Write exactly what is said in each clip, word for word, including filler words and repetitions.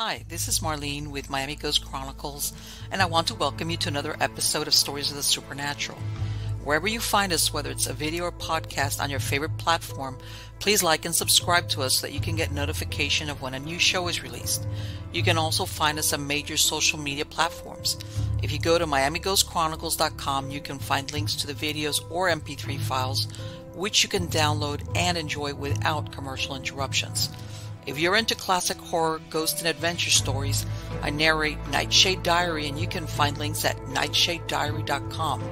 Hi, this is Marlene with Miami Ghost Chronicles, and I want to welcome you to another episode of Stories of the Supernatural. Wherever you find us, whether it's a video or podcast on your favorite platform, please like and subscribe to us so that you can get notification of when a new show is released. You can also find us on major social media platforms. If you go to Miami Ghost Chronicles dot com, you can find links to the videos or M P three files, which you can download and enjoy without commercial interruptions. If you're into classic horror, ghost, and adventure stories, I narrate Nightshade Diary, and you can find links at nightshade diary dot com.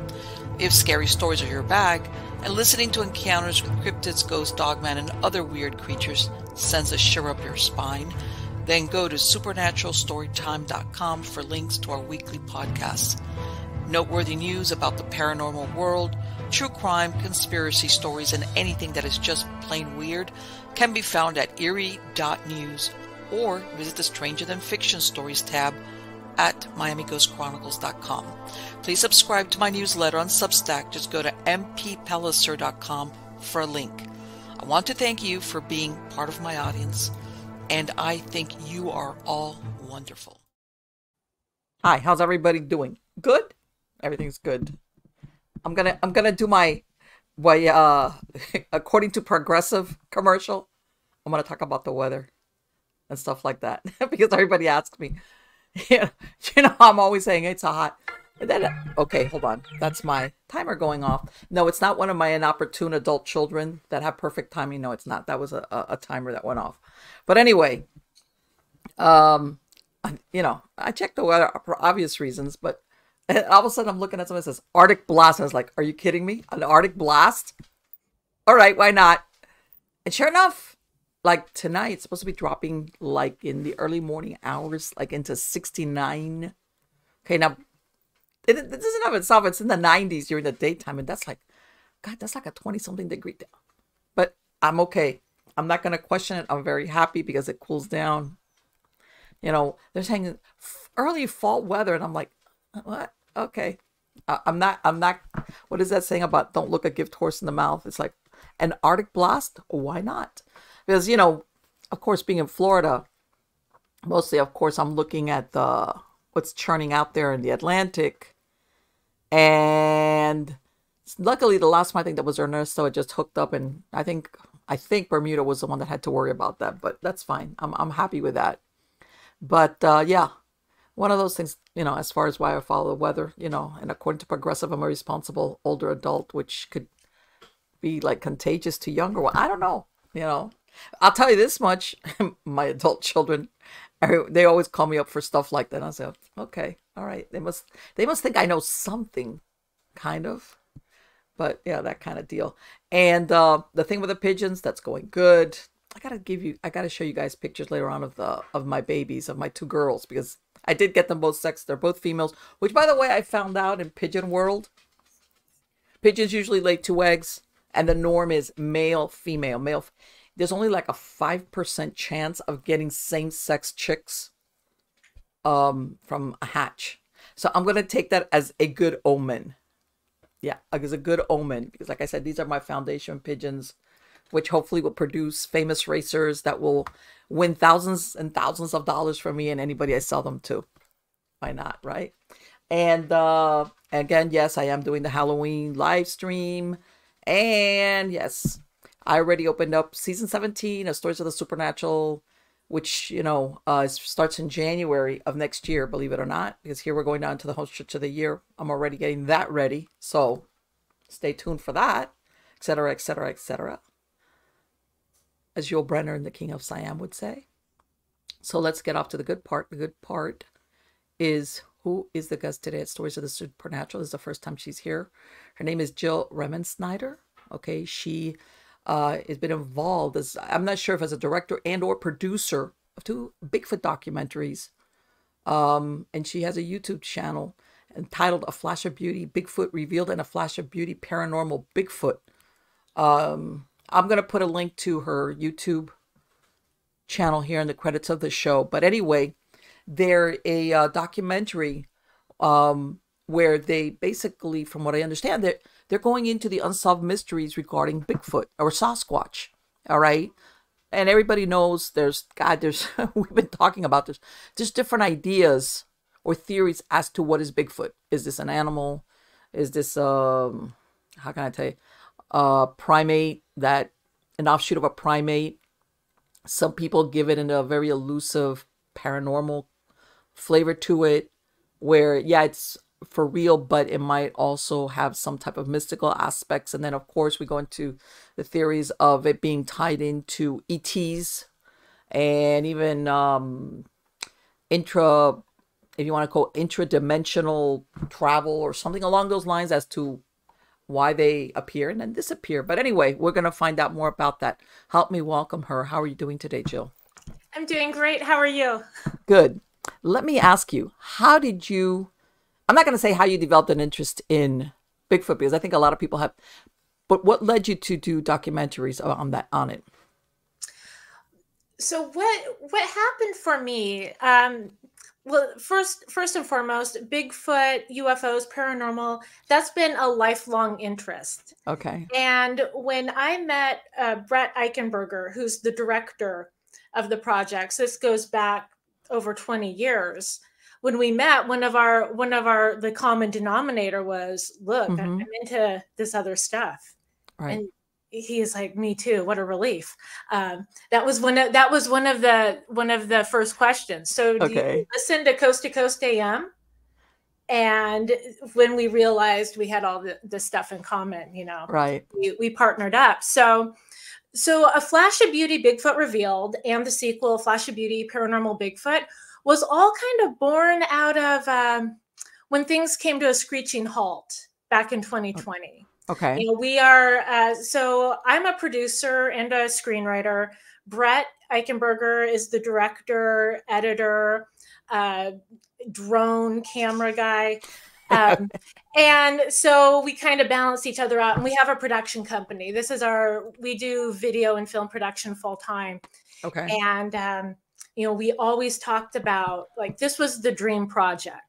If scary stories are your bag, and listening to encounters with cryptids, ghosts, dogmen, and other weird creatures sends a shiver up your spine, then go to Supernatural Story Time dot com for links to our weekly podcasts. Noteworthy news about the paranormal world, true crime, conspiracy stories, and anything that is just plain weird can be found at eerie dot news or visit the Stranger Than Fiction Stories tab at Miami Ghost Chronicles dot com. Please subscribe to my newsletter on Substack. Just go to M P Pellicer dot com for a link. I want to thank you for being part of my audience, and I think you are all wonderful. Hi, how's everybody doing? Good? Everything's good. I'm gonna I'm gonna do my well, uh, according to Progressive commercial. I'm gonna talk about the weather and stuff like that because everybody asks me. You know, you know, I'm always saying it's hot. And then, okay, hold on. That's my timer going off. No, it's not one of my inopportune adult children that have perfect timing. No, it's not. That was a a timer that went off. But anyway, um, you know, I checked the weather for obvious reasons, but. And all of a sudden, I'm looking at someone that says, Arctic blast. I was like, are you kidding me? An Arctic blast? All right, why not? And sure enough, like tonight, it's supposed to be dropping like in the early morning hours, like into sixty-nine. Okay, now, it, it doesn't have itself. It's in the nineties during the daytime. And that's like, God, that's like a twenty-something degree down. But I'm okay. I'm not going to question it. I'm very happy because it cools down. You know, they're saying early fall weather. And I'm like, what? Okay. Uh, I'm not, I'm not, what is that saying about don't look a gift horse in the mouth? It's like an Arctic blast. Why not? Because, you know, of course, being in Florida, mostly, of course, I'm looking at the, what's churning out there in the Atlantic. And luckily the last one, I think that was Ernesto, it just hooked up. And I think, I think Bermuda was the one that had to worry about that, but that's fine. I'm, I'm happy with that. But, uh, yeah. One of those things, you know, as far as why I follow the weather, you know, and according to Progressive, I'm a responsible older adult, which could be like contagious to younger one. I don't know, you know, I'll tell you this much. My adult children, they always call me up for stuff like that. I say, okay, all right. They must, they must think I know something kind of, but yeah, that kind of deal. And uh, the thing with the pigeons, that's going good. I got to give you, I got to show you guys pictures later on of the, of my babies, of my two girls, because I did get them both sex. They're both females, which, by the way, I found out in pigeon world. Pigeons usually lay two eggs, and the norm is male, female, male. There's only like a five percent chance of getting same-sex chicks um, from a hatch. So I'm going to take that as a good omen. Yeah, as a good omen. Because like I said, these are my foundation pigeons, which hopefully will produce famous racers that will win thousands and thousands of dollars for me and anybody I sell them to. Why not, right? And uh, again, yes, I am doing the Halloween live stream. And yes, I already opened up season seventeen of Stories of the Supernatural, which, you know, uh, starts in January of next year, believe it or not, because here we're going down to the host church of the year. I'm already getting that ready. So stay tuned for that, et cetera, et cetera, et cetera. As Yul Brynner and the King of Siam would say. So let's get off to the good part. The good part is who is the guest today at Stories of the Supernatural. This is the first time she's here. Her name is Jill Remensnyder. Okay, she uh, has been involved as, I'm not sure if as a director and or producer of two Bigfoot documentaries. Um, and she has a YouTube channel entitled A Flash of Beauty, Bigfoot Revealed, and A Flash of Beauty, Paranormal Bigfoot. Um... I'm going to put a link to her YouTube channel here in the credits of the show. But anyway, they're a uh, documentary um, where they basically, from what I understand, they're, they're going into the unsolved mysteries regarding Bigfoot or Sasquatch. All right. and everybody knows there's, God, there's, we've been talking about this, just different ideas or theories as to what is Bigfoot. Is this an animal? Is this, um, how can I tell you, a primate, that, an offshoot of a primate? Some people give it in a very elusive paranormal flavor to it, where, yeah, it's for real, but it might also have some type of mystical aspects. And then, of course, we go into the theories of it being tied into E Ts and even um, intra, if you want to call it, intra-dimensional travel or something along those lines as to why they appear and then disappear. But anyway, we're going to find out more about that. Help me welcome her. How are you doing today, Jill? I'm doing great. How are you? Good. Let me ask you, how did you, I'm not going to say how you developed an interest in Bigfoot, because I think a lot of people have, but what led you to do documentaries on that, on it? So what, what happened for me, um, well, first, first and foremost, Bigfoot, U F Os, paranormal, that's been a lifelong interest. Okay. And when I met uh, Brett Eichenberger, who's the director of the projects, this goes back over twenty years. When we met, one of our, one of our, the common denominator was, look, mm-hmm. I'm into this other stuff. Right. And he's like, me too. What a relief. Um, that was one of, that was one of the, one of the first questions. So okay. Do you listen to Coast to Coast A M? And when we realized we had all the, the stuff in common, you know, right. We, we partnered up. So, so A Flash of Beauty, Bigfoot Revealed, and the sequel, A Flash of Beauty, Paranormal Bigfoot, was all kind of born out of um, when things came to a screeching halt back in twenty twenty. Okay. You know, we are, uh, so I'm a producer and a screenwriter. Brett Eichenberger is the director, editor, uh, drone camera guy. Um, and so we kind of balance each other out, and we have a production company. This is our, we do video and film production full time. Okay. And, um, you know, we always talked about, like, this was the dream project.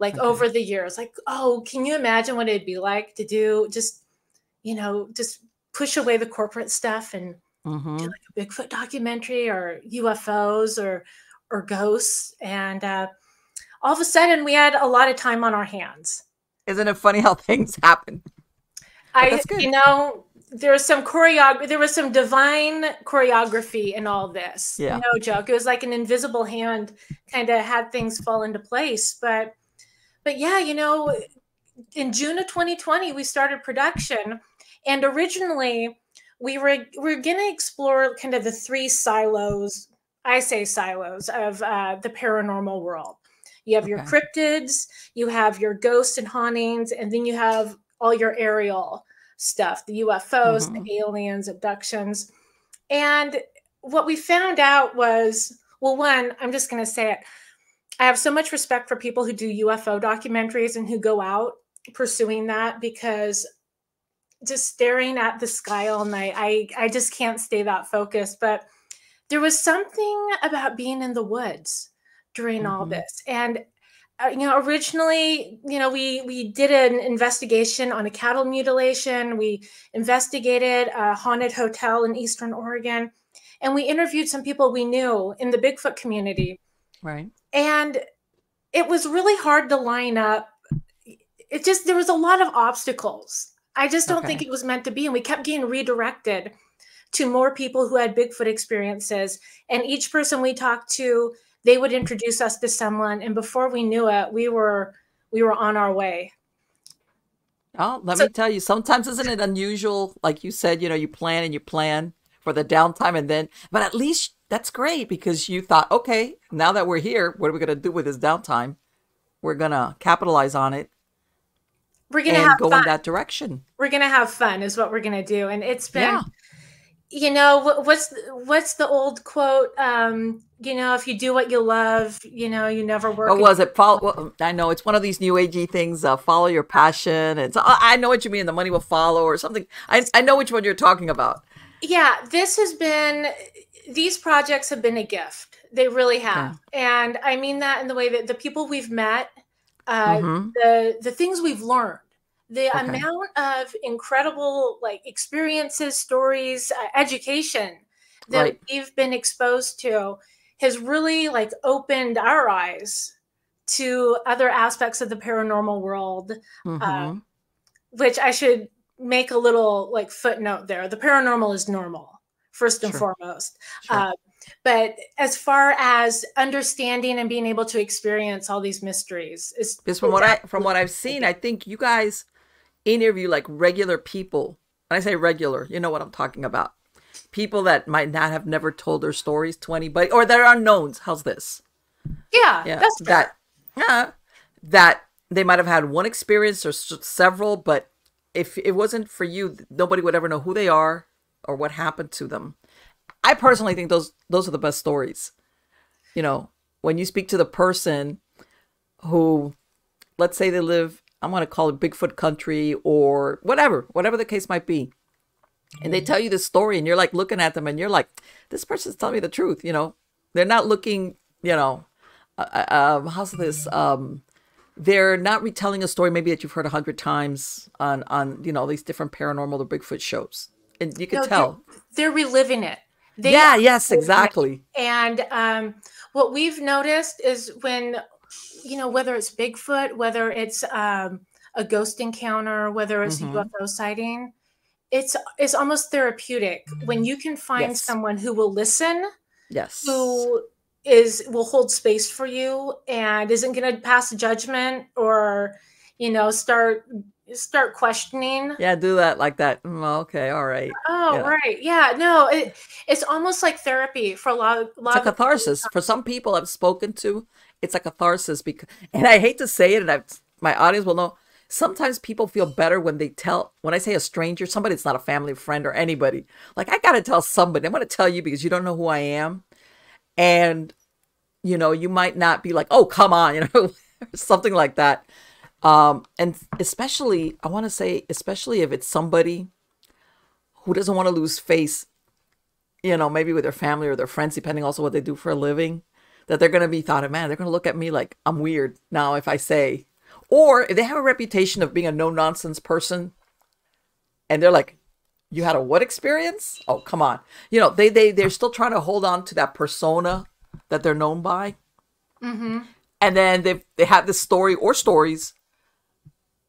Like, okay. Over the years, like, oh, can you imagine what it'd be like to do just, you know, just push away the corporate stuff and mm-hmm. do like a Bigfoot documentary or U F Os or, or ghosts. And uh, all of a sudden we had a lot of time on our hands. Isn't it funny how things happen? I, you know, there was some choreography, there was some divine choreography in all this. Yeah. No joke. It was like an invisible hand kind of had things fall into place, but But yeah, you know, in June of twenty twenty, we started production, and originally we were, we were going to explore kind of the three silos, I say silos, of uh, the paranormal world. You have okay. your cryptids, you have your ghosts and hauntings, and then you have all your aerial stuff, the U F Os, mm-hmm. the aliens, abductions. And what we found out was, well, one, I'm just going to say it. I have so much respect for people who do U F O documentaries and who go out pursuing that, because just staring at the sky all night, I, I just can't stay that focused. But there was something about being in the woods during mm-hmm. all this. And, uh, you know, originally, you know, we, we did an investigation on a cattle mutilation. We investigated a haunted hotel in Eastern Oregon, and we interviewed some people we knew in the Bigfoot community. Right. And it was really hard to line up. It just, there was a lot of obstacles. I just don't okay. think it was meant to be. And we kept getting redirected to more people who had Bigfoot experiences. And each person we talked to, they would introduce us to someone. And before we knew it, we were, we were on our way. Oh, let so, me tell you, sometimes isn't it unusual? Like you said, you know, you plan and you plan for the downtime, and then, but at least that's great, because you thought, okay, now that we're here, what are we going to do with this downtime? We're going to capitalize on it. We're going to have go fun. in that direction. We're going to have fun is what we're going to do. And it's been, yeah. you know, what's, what's the old quote? Um, you know, if you do what you love, you know, you never work. What was it? Follow, well, I know it's one of these new agey things. Uh, follow your passion. It's, I know what you mean. The money will follow or something. I, I know which one you're talking about. Yeah, this has been, these projects have been a gift. They really have. Yeah. And I mean that in the way that the people we've met, uh, mm-hmm. the, the things we've learned, the okay. amount of incredible like experiences, stories, uh, education that right. we've been exposed to has really like opened our eyes to other aspects of the paranormal world, mm-hmm. uh, which I should make a little like footnote there. The paranormal is normal, first and sure. foremost. Sure. Uh, but as far as understanding and being able to experience all these mysteries, is because from what I from what I've seen, I think you guys interview like regular people. When I say regular, you know what I'm talking about. People that might not have never told their stories to anybody, or they're unknowns. How's this? Yeah, yeah, that's that. Yeah, that they might have had one experience or several, but if it wasn't for you, nobody would ever know who they are or what happened to them. I personally think those those are the best stories. You know, when you speak to the person who, let's say they live, I'm going to call it Bigfoot country or whatever, whatever the case might be. And they tell you this story and you're like looking at them and you're like, this person's telling me the truth. You know, they're not looking, you know, uh, uh, how's this? Um, they're not retelling a story maybe that you've heard a hundred times on, on, you know, these different paranormal or Bigfoot shows. And you can no, tell. They're, they're reliving it. They yeah, yes, exactly. And um, what we've noticed is when, you know, whether it's Bigfoot, whether it's um, a ghost encounter, whether it's mm-hmm. a U F O sighting, it's, it's almost therapeutic when you can find yes. someone who will listen, yes, who is will hold space for you and isn't going to pass judgment or, you know, start start questioning. Yeah, do that like that. Mm, okay, all right. Oh, yeah. right. Yeah, no, it, it's almost like therapy for a lot of lot It's a catharsis. People. For some people I've spoken to, it's a catharsis because, and I hate to say it, and I've, my audience will know, sometimes people feel better when they tell, when I say a stranger, somebody that's not a family friend or anybody, like, I got to tell somebody, I'm going to tell you because you don't know who I am. And, you know, you might not be like, oh, come on, you know, something like that. Um, and especially, I want to say, especially if it's somebody who doesn't want to lose face, you know, maybe with their family or their friends, depending also what they do for a living, that they're going to be thought of, man, they're going to look at me like I'm weird now if I say, or if they have a reputation of being a no nonsense person and they're like, you had a what experience? Oh, come on. You know, they, they, they're still trying to hold on to that persona that they're known by. Mm-hmm. And then they they have this story or stories.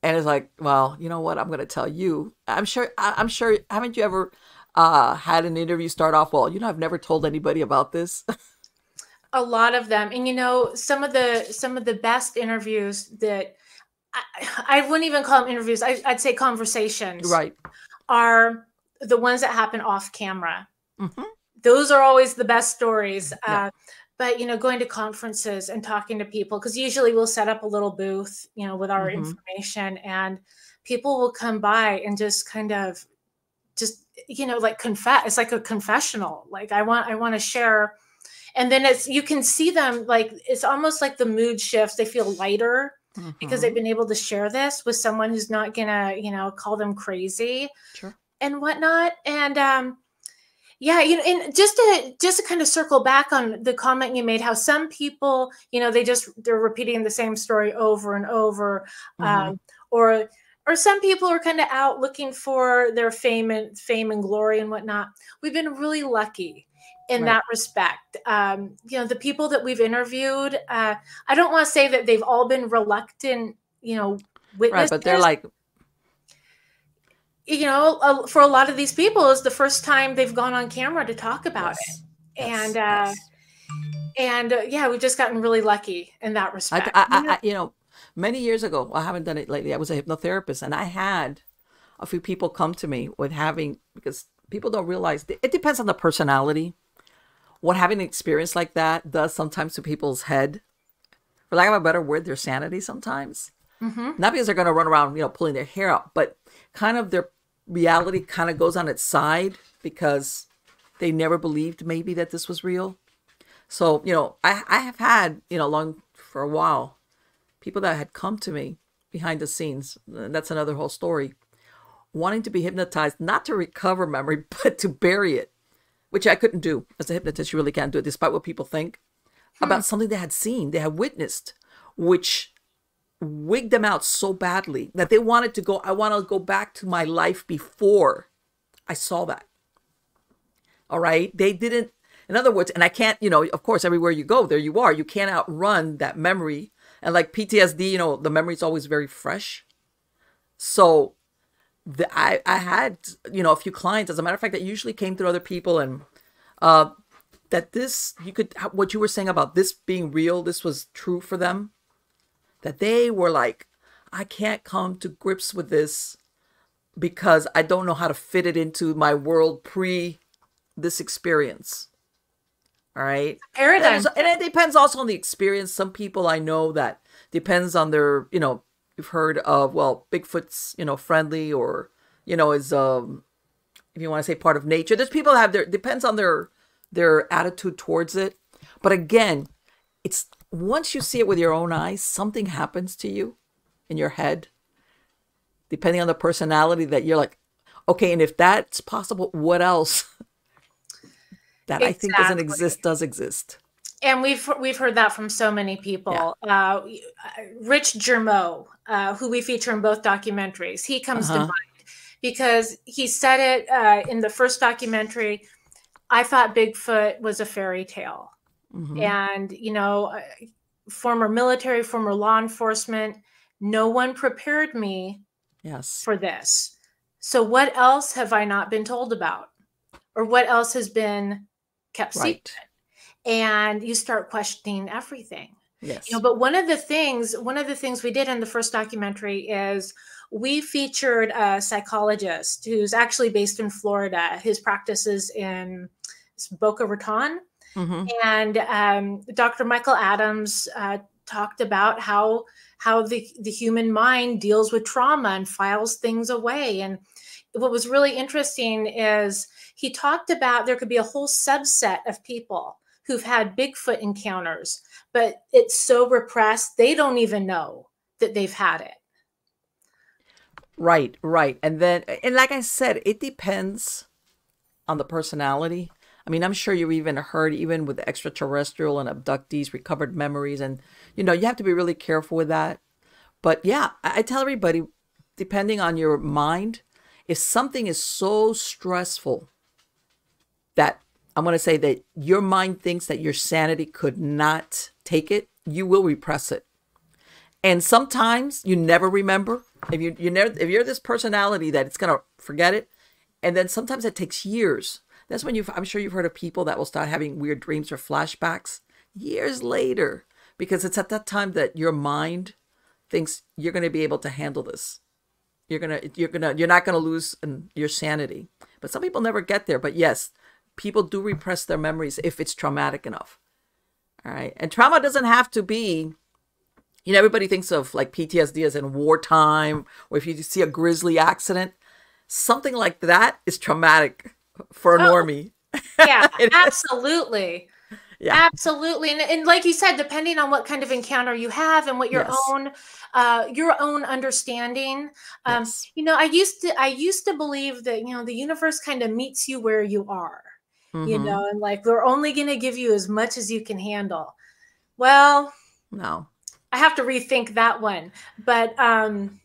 And it's like, well, you know what? I'm going to tell you. I'm sure, I'm sure, haven't you ever uh, had an interview start off, well, you know, I've never told anybody about this. A lot of them. And, you know, some of the, some of the best interviews that I, I wouldn't even call them interviews. I, I'd say conversations. Right. Are the ones that happen off camera. Mm-hmm. Those are always the best stories. Yeah. Uh, But, you know, going to conferences and talking to people, because usually we'll set up a little booth, you know, with our mm-hmm. information, and people will come by and just kind of just, you know, like confess. It's like a confessional, like I want I want to share. And then it's you can see them like it's almost like the mood shifts. They feel lighter mm-hmm. because they've been able to share this with someone who's not going to, you know, call them crazy sure. and whatnot. And um yeah, you know, and just to just to kind of circle back on the comment you made, how some people, you know, they just they're repeating the same story over and over, mm-hmm. um, or or some people are kind of out looking for their fame and fame and glory and whatnot. We've been really lucky in right. that respect. Um, you know, the people that we've interviewed, uh, I don't want to say that they've all been reluctant, you know, witnesses, right, but they're like. You know, for a lot of these people, it's the first time they've gone on camera to talk about yes, it, yes, and uh, yes. and uh, yeah, we've just gotten really lucky in that respect. I, I, I, you know, many years ago, I haven't done it lately. I was a hypnotherapist, and I had a few people come to me with having because people don't realize it depends on the personality. What having an experience like that does sometimes to people's head, for lack of a better word, their sanity sometimes. Mm-hmm. Not because they're going to run around, you know, pulling their hair out, but kind of their reality kind of goes on its side because they never believed maybe that this was real. So, you know, I, I have had, you know, long for a while, people that had come to me behind the scenes, and that's another whole story, wanting to be hypnotized, not to recover memory, but to bury it, which I couldn't do. As a hypnotist, you really can't do it, despite what people think, hmm. about something they had seen, they had witnessed, which wigged them out so badly that they wanted to go, I want to go back to my life before I saw that. All right. They didn't, in other words, and I can't, you know, of course, everywhere you go, there you are. You can't outrun that memory. And like P T S D, you know, the memory is always very fresh. So the, I, I had, you know, a few clients, as a matter of fact, that usually came through other people. And uh, that this, you could, what you were saying about this being real, this was true for them, that they were like, I can't come to grips with this because I don't know how to fit it into my world pre this experience. All right. Paradigm. And, and it depends also on the experience. Some people I know that depends on their, you know, you've heard of, well, Bigfoot's, you know, friendly or, you know, is, um, if you want to say part of nature, there's people that have their, depends on their, their attitude towards it. But again, it's once you see it with your own eyes, something happens to you in your head, depending on the personality that you're like, okay, and if that's possible, what else? That exactly. I think doesn't exist does exist, and we've we've heard that from so many people. Yeah. Uh, Rich Germo, uh, who we feature in both documentaries, he comes uh-huh. to mind because he said it uh, in the first documentary. I thought Bigfoot was a fairy tale, mm-hmm. and you know, former military, former law enforcement. No one prepared me yes. for this. So what else have I not been told about, or what else has been kept right. secret? And you start questioning everything. Yes. You know, but one of the things, one of the things we did in the first documentary is we featured a psychologist who's actually based in Florida. His practice is in Boca Raton. Mm-hmm. And um, Doctor Michael Adams uh, talked about how, how the, the human mind deals with trauma and files things away. And what was really interesting is he talked about there could be a whole subset of people who've had Bigfoot encounters, but it's so repressed, they don't even know that they've had it. Right, right. And then, and like I said, it depends on the personality. I mean, I'm sure you've even heard, even with extraterrestrial and abductees, recovered memories. And, you know, you have to be really careful with that. But yeah, I, I tell everybody, depending on your mind, if something is so stressful that I'm going to say that your mind thinks that your sanity could not take it, you will repress it. And sometimes you never remember. If you, you never, if you're this personality that it's going to forget it. And then sometimes it takes years. That's when you've, I'm sure you've heard of people that will start having weird dreams or flashbacks years later, because it's at that time that your mind thinks you're going to be able to handle this. You're going to, you're going to, you're not going to lose your sanity, but some people never get there. But yes, people do repress their memories if it's traumatic enough. All right. And trauma doesn't have to be, you know, everybody thinks of like P T S D as in wartime, or if you see a grisly accident, something like that is traumatic for a oh, normie. Yeah, absolutely. Yeah, absolutely. And, and like you said, depending on what kind of encounter you have and what your yes. own, uh, your own understanding, um, yes. you know, I used to, I used to believe that, you know, the universe kind of meets you where you are, mm-hmm. you know, and like, we're only going to give you as much as you can handle. Well, no, I have to rethink that one, but, um,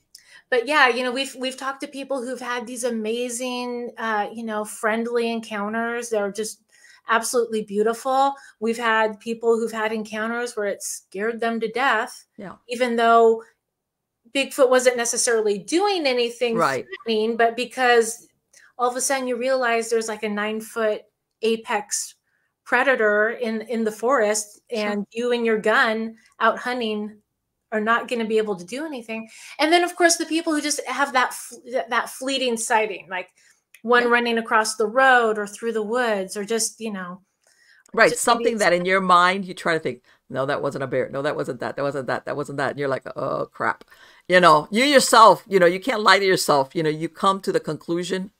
But yeah, you know, we've we've talked to people who've had these amazing, uh, you know, friendly encounters. They're just absolutely beautiful. We've had people who've had encounters where it scared them to death, yeah. even though Bigfoot wasn't necessarily doing anything right. threatening, but because all of a sudden you realize there's like a nine foot apex predator in in the forest, sure. and you and your gun out hunting are not going to be able to do anything. And then of course the people who just have that, that fleeting sighting, like one yeah. running across the road or through the woods or just, you know, right. Just something that in your mind, you try to think, no, that wasn't a bear. No, that wasn't that. That wasn't that. That wasn't that. And you're like, oh crap. You know, you yourself, you know, you can't lie to yourself. You know, you come to the conclusion,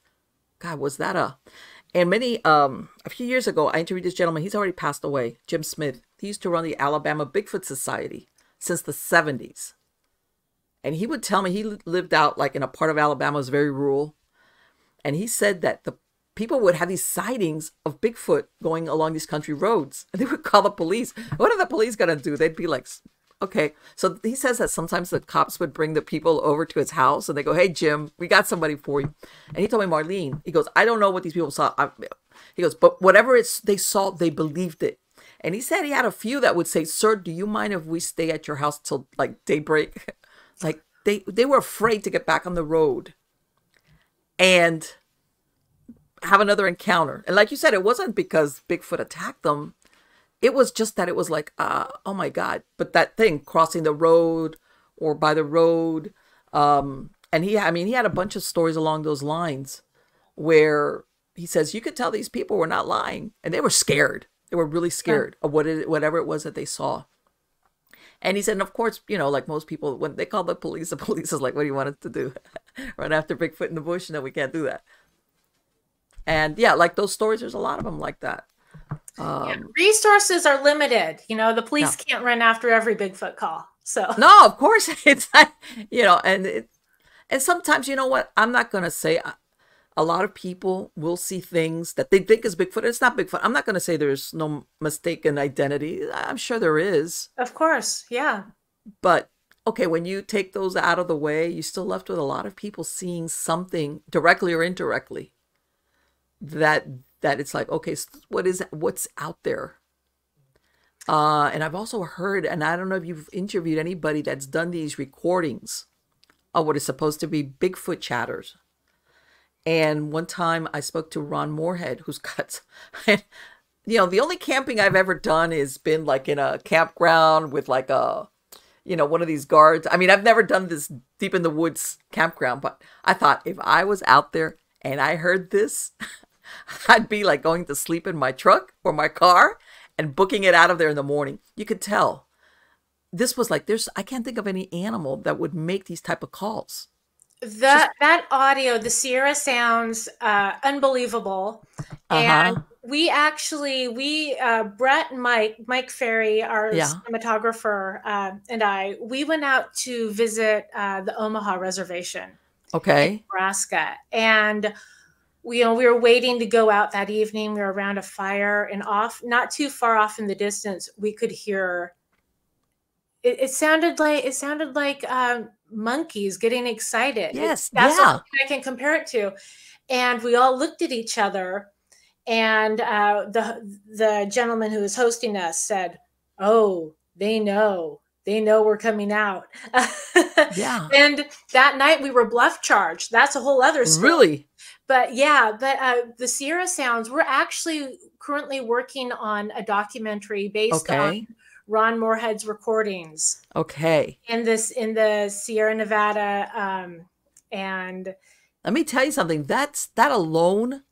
God, was that a, and many, um, a few years ago, I interviewed this gentleman. He's already passed away. Jim Smith. He used to run the Alabama Bigfoot Society since the seventies. And he would tell me, he lived out like in a part of Alabama, was very rural. And he said that the people would have these sightings of Bigfoot going along these country roads. And they would call the police. What are the police going to do? They'd be like, okay. So he says that sometimes the cops would bring the people over to his house and they go, hey, Jim, we got somebody for you. And he told me, Marlene, he goes, I don't know what these people saw. I, He goes, but whatever it's they saw, they believed it. And he said he had a few that would say, sir, do you mind if we stay at your house till like daybreak? Like they, they were afraid to get back on the road and have another encounter. And like you said, it wasn't because Bigfoot attacked them. It was just that it was like, uh, oh my God. But that thing crossing the road or by the road. Um, and he, I mean, he had a bunch of stories along those lines where he says, you could tell these people were not lying and they were scared. They were really scared yeah. of what it, whatever it was that they saw. And he said, and of course, you know, like most people, when they call the police, the police is like, what do you want us to do? Run after Bigfoot in the bush? No, we can't do that. And yeah, like those stories, there's a lot of them like that. Um, yeah, resources are limited. You know, the police yeah. can't run after every Bigfoot call. So no, of course it's not, you know, and it, and sometimes, you know what, I'm not going to say I, a lot of people will see things that they think is Bigfoot. It's not Bigfoot. I'm not going to say there's no mistaken identity. I'm sure there is. Of course. Yeah. But okay, when you take those out of the way, you're still left with a lot of people seeing something directly or indirectly that, that it's like, okay, what is, what's out there? Uh, and I've also heard, and I don't know if you've interviewed anybody that's done these recordings of what is supposed to be Bigfoot chatters. And one time I spoke to Ron Morehead, who's got, and, you know, the only camping I've ever done is been like in a campground with like a, you know, one of these guards. I mean, I've never done this deep in the woods campground, but I thought if I was out there and I heard this, I'd be like going to sleep in my truck or my car and booking it out of there in the morning. You could tell this was like, there's, I can't think of any animal that would make these type of calls. That that audio, the Sierra Sounds, uh, unbelievable. Uh-huh. And we actually, we, uh, Brett and Mike, Mike Ferry, our yeah. cinematographer, uh, and I, we went out to visit uh, the Omaha reservation. Okay. In Nebraska. And we, you know, we were waiting to go out that evening. We were around a fire, and off, not too far off in the distance, we could hear, it, it sounded like, it sounded like, um, monkeys getting excited. Yes, that's yeah. what I can compare it to. And we all looked at each other, and uh, the the gentleman who was hosting us said, "Oh, they know, they know we're coming out." Yeah. And that night we were bluff charged. That's a whole other story. Really. But yeah, but uh, the Sierra Sounds. We're actually currently working on a documentary based okay. on Ron Morehead's recordings. Okay. In this, in the Sierra Nevada, um, and let me tell you something. That's that alone,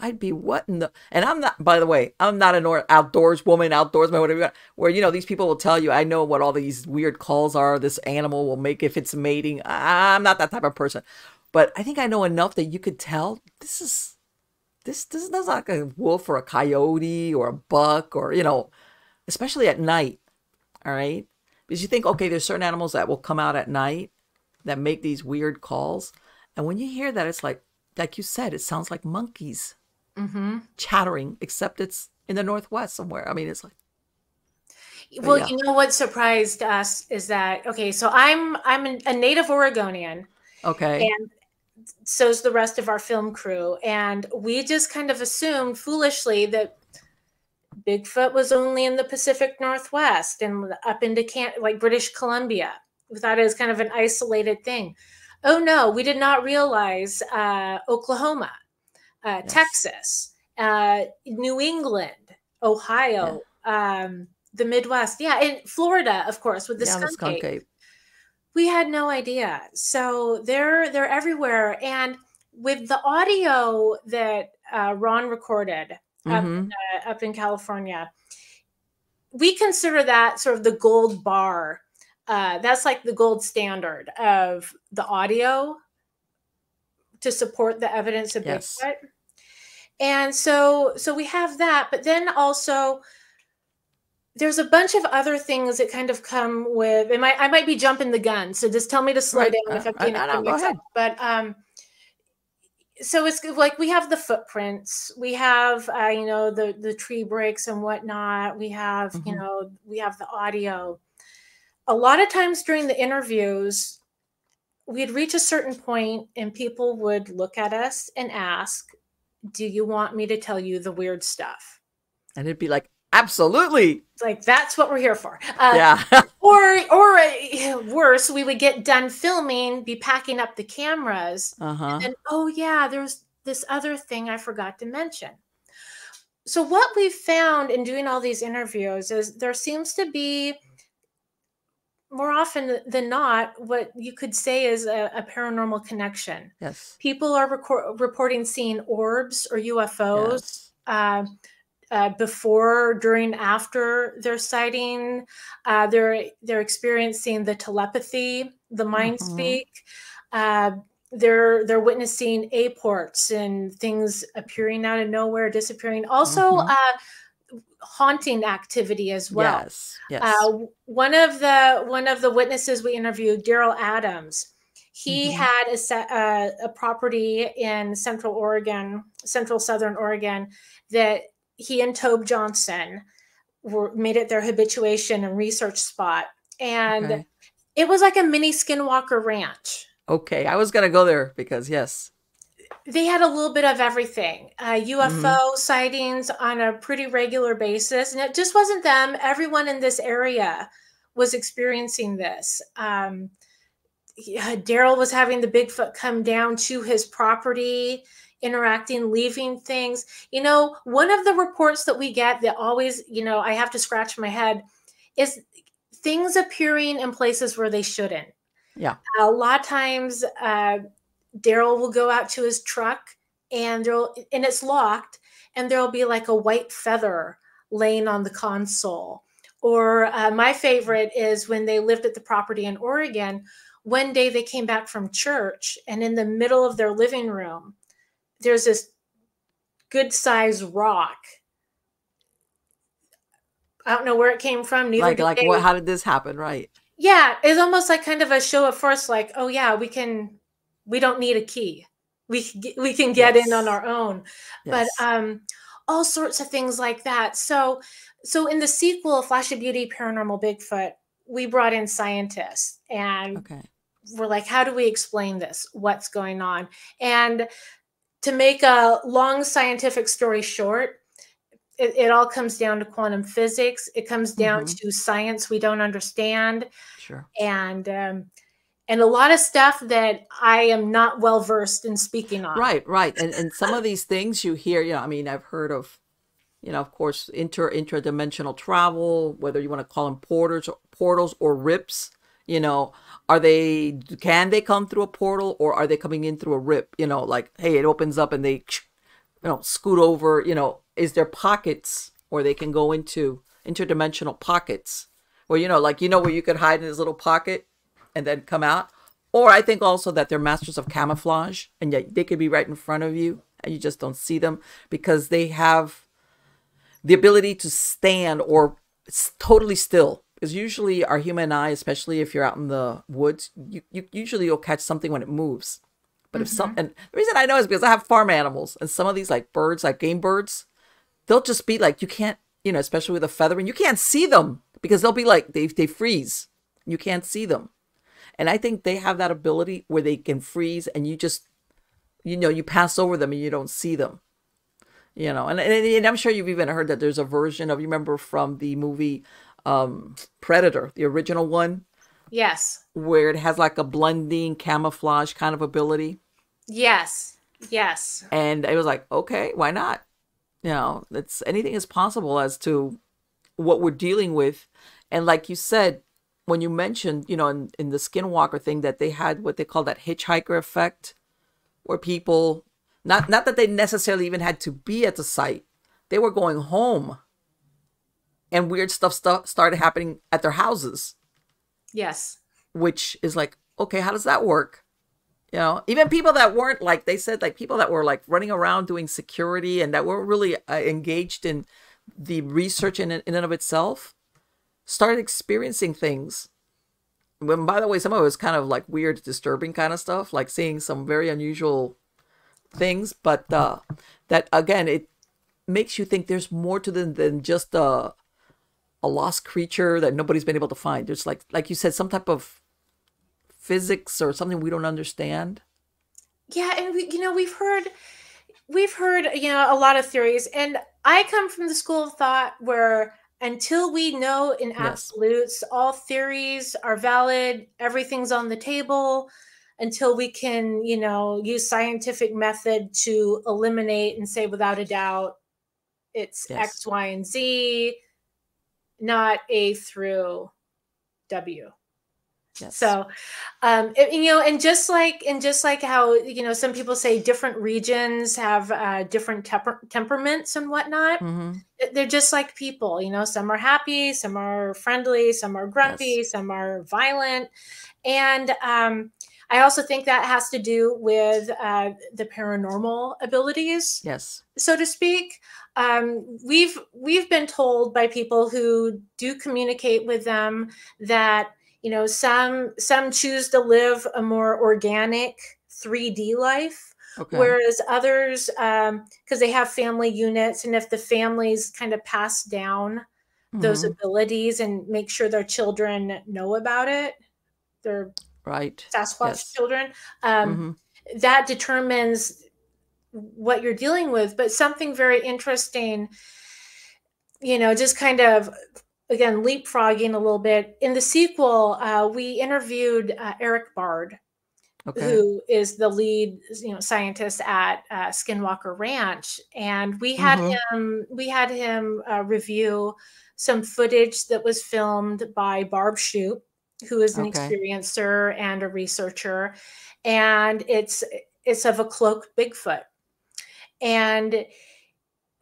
I'd be what in the. And I'm not. By the way, I'm not an outdoors woman, outdoorsman, whatever. You want, where you know these people will tell you, I know what all these weird calls are. This animal will make if it's mating. I'm not that type of person, but I think I know enough that you could tell this is this. This doesn't like a wolf or a coyote or a buck or you know. Especially at night, all right? Because you think, okay, there's certain animals that will come out at night that make these weird calls. And when you hear that, it's like, like you said, it sounds like monkeys mm-hmm. chattering, except it's in the Northwest somewhere. I mean, it's like. Well, yeah. You know what surprised us is that, okay, so I'm, I'm an, a native Oregonian. Okay. And so's the rest of our film crew. And we just kind of assumed foolishly that Bigfoot was only in the Pacific Northwest and up into Can like British Columbia. We thought it was kind of an isolated thing. Oh no, we did not realize uh, Oklahoma, uh, yes. Texas, uh, New England, Ohio, yeah. um, the Midwest. Yeah, and Florida, of course, with the, yeah, skunk, the skunk ape. ape. We had no idea. So they're, they're everywhere. And with the audio that uh, Ron recorded, Up, mm-hmm. uh, up in California, we consider that sort of the gold bar. Uh, that's like the gold standard of the audio to support the evidence of yes. Bigfoot. And so, so we have that, but then also there's a bunch of other things that kind of come with, and I, I might be jumping the gun. So just tell me to slow right. down uh, if I'm getting uh, no, no, it. But, um, so it's like we have the footprints, we have, uh, you know, the, the tree breaks and whatnot. We have, mm-hmm. you know, we have the audio. A lot of times during the interviews, we'd reach a certain point and people would look at us and ask, do you want me to tell you the weird stuff? And it'd be like, absolutely. It's like, that's what we're here for. Uh, yeah. or or uh, worse, we would get done filming, be packing up the cameras. Uh-huh. And then, oh, yeah, there's this other thing I forgot to mention. So what we've found in doing all these interviews is there seems to be, more often than not, what you could say is a, a paranormal connection. Yes. People are record, reporting seeing orbs or U F Os. Yes. Uh, Uh, before, during, after their sighting, uh, they're they're experiencing the telepathy, the mind mm-hmm. speak. Uh, they're they're witnessing aports and things appearing out of nowhere, disappearing. Also, mm-hmm. uh, haunting activity as well. Yes. Yes. Uh, one of the one of the witnesses we interviewed, Daryl Adams. He mm-hmm. had a, set, uh, a property in Central Oregon, Central Southern Oregon, that he and Tobe Johnson were made it their habituation and research spot. And okay. it was like a mini Skinwalker Ranch. Okay. I was going to go there because yes. They had a little bit of everything. Uh, U F O mm-hmm. sightings on a pretty regular basis. And it just wasn't them. Everyone in this area was experiencing this. Um, uh, Daryl was having the Bigfoot come down to his property, interacting, leaving things. You know, one of the reports that we get that always, you know, I have to scratch my head is things appearing in places where they shouldn't. Yeah. A lot of times uh, Daryl will go out to his truck and there'll, and it's locked, and there'll be like a white feather laying on the console. Or uh, my favorite is when they lived at the property in Oregon, one day they came back from church, and in the middle of their living room, there's this good size rock. I don't know where it came from. Neither like, like what, how did this happen? Right. Yeah. It's almost like kind of a show of force. Like, oh yeah, we can, we don't need a key. We can get, we can get yes. in on our own, yes. but um, all sorts of things like that. So, so in the sequel, A Flash of Beauty, Paranormal Bigfoot, we brought in scientists and okay. we're like, how do we explain this? What's going on? And to make a long scientific story short, it, it all comes down to quantum physics. It comes down mm-hmm. to science we don't understand. Sure. And, um, and a lot of stuff that I am not well versed in speaking on. Right, right. And, and some of these things you hear, you know, I mean, I've heard of, you know, of course, inter interdimensional travel, whether you want to call them porters, portals or rips. You know, are they, can they come through a portal, or are they coming in through a rip? You know, like, hey, it opens up and they, you know, scoot over, you know, is there pockets, or they can go into interdimensional pockets where, you know, like, you know, where you could hide in this little pocket and then come out. Or I think also that they're masters of camouflage, and yet they could be right in front of you and you just don't see them because they have the ability to stand or it's totally still. Because usually our human eye, especially if you're out in the woods, you, you usually you'll catch something when it moves. But mm-hmm. if some, and the reason I know is because I have farm animals, and some of these like birds, like game birds, they'll just be like, you can't, you know, especially with a feather, and you can't see them because they'll be like, they, they freeze. You can't see them. And I think they have that ability where they can freeze and you just, you know, you pass over them and you don't see them. You know, and, and, and I'm sure you've even heard that there's a version of, you remember from the movie, Um, Predator, the original one. Yes. Where it has like a blending camouflage kind of ability. Yes. Yes. And it was like, okay, why not? You know, it's, anything is possible as to what we're dealing with. And like you said, when you mentioned, you know, in, in the Skinwalker thing, that they had what they call that hitchhiker effect, where people, not, not that they necessarily even had to be at the site, they were going home. And weird stuff st- started happening at their houses. Yes. Which is like, okay, how does that work? You know, even people that weren't like, they said like people that were like running around doing security and that weren't really uh, engaged in the research in, in and of itself started experiencing things. When, by the way, some of it was kind of like weird, disturbing kind of stuff, like seeing some very unusual things. But uh, that, again, it makes you think there's more to them than just a, uh, a lost creature that nobody's been able to find. There's like, like you said, some type of physics or something we don't understand. Yeah. And we, you know, we've heard we've heard, you know, a lot of theories, and I come from the school of thought where until we know in absolutes, yes, all theories are valid, everything's on the table, until we can, you know, use scientific method to eliminate and say without a doubt, it's yes, X, Y, and Z, not A through W. Yes. So, um, it, you know, and just like, and just like how, you know, some people say different regions have uh, different temper temperaments and whatnot. Mm-hmm. They're just like people, you know, some are happy, some are friendly, some are grumpy, yes, some are violent. And um, I also think that has to do with uh, the paranormal abilities, yes, so to speak. Um, we've, we've been told by people who do communicate with them that, you know, some some choose to live a more organic three D life, okay, whereas others, um, because they have family units, and if the families kind of pass down mm-hmm. those abilities and make sure their children know about it, their right Sasquatch yes. children, um, mm-hmm. that determines what you're dealing with. But something very interesting, you know, just kind of, again, leapfrogging a little bit. In the sequel, uh, we interviewed uh, Eric Bard, okay, who is the lead, you know, scientist at uh, Skinwalker Ranch, and we had mm-hmm. him. We had him uh, review some footage that was filmed by Barb Shoup, who is an okay. experiencer and a researcher, and it's it's of a cloaked Bigfoot, and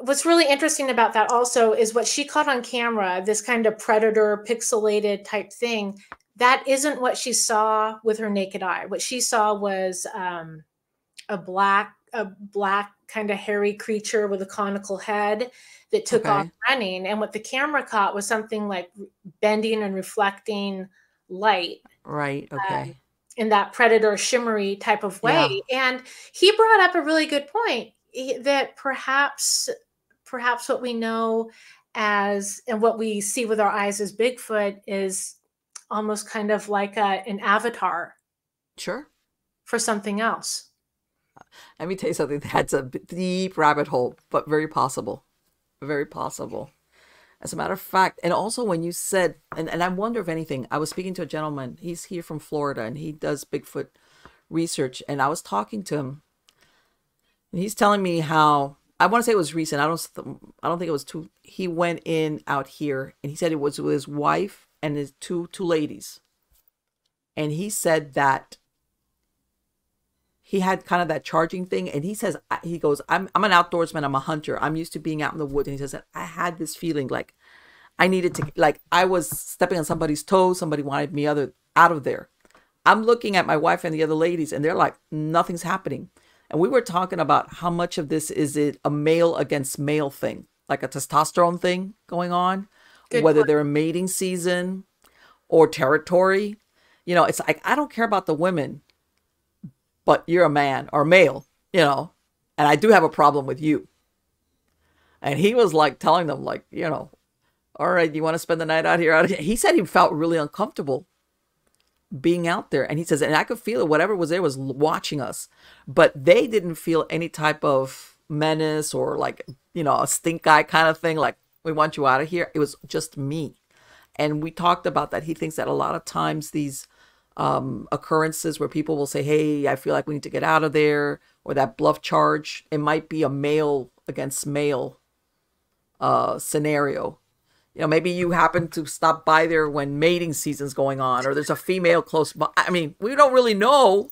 what's really interesting about that also is what she caught on camera, this kind of predator pixelated type thing. That isn't what she saw with her naked eye. What she saw was um, a black, a black kind of hairy creature with a conical head that took okay. off running. And what the camera caught was something like bending and reflecting light. Right. Okay. Um, in that predator shimmery type of way. Yeah. And he brought up a really good point that perhaps, perhaps what we know as and what we see with our eyes as Bigfoot is almost kind of like a, an avatar, sure, for something else. Let me tell you something. That's a deep rabbit hole, but very possible, very possible. As a matter of fact, and also when you said, and, and I wonder if anything, I was speaking to a gentleman. He's here from Florida, and he does Bigfoot research. And I was talking to him, and he's telling me how, I want to say it was recent. I don't, I don't think it was too, he went in out here, and he said it was with his wife and his two, two ladies. And he said that he had kind of that charging thing. And he says, he goes, I'm, I'm an outdoorsman. I'm a hunter. I'm used to being out in the woods. And he says, I had this feeling like I needed to, like I was stepping on somebody's toes. Somebody wanted me other out of there. I'm looking at my wife and the other ladies, and they're like, nothing's happening. And we were talking about how much of this is it a male against male thing, like a testosterone thing going on, Good whether point. They're a mating season or territory. You know, it's like, I don't care about the women, but you're a man or male, you know, and I do have a problem with you. And he was like telling them like, you know, all right, you want to spend the night out here? Out here? He said he felt really uncomfortable being out there, and he says, and I could feel it, whatever was there was watching us, but they didn't feel any type of menace or like, you know, a stink eye kind of thing, like we want you out of here. It was just me. And we talked about that. He thinks that a lot of times these um occurrences where people will say, hey, I feel like we need to get out of there, or that bluff charge, it might be a male against male uh scenario. You know, maybe you happen to stop by there when mating season's going on, or there's a female close by. I mean, we don't really know,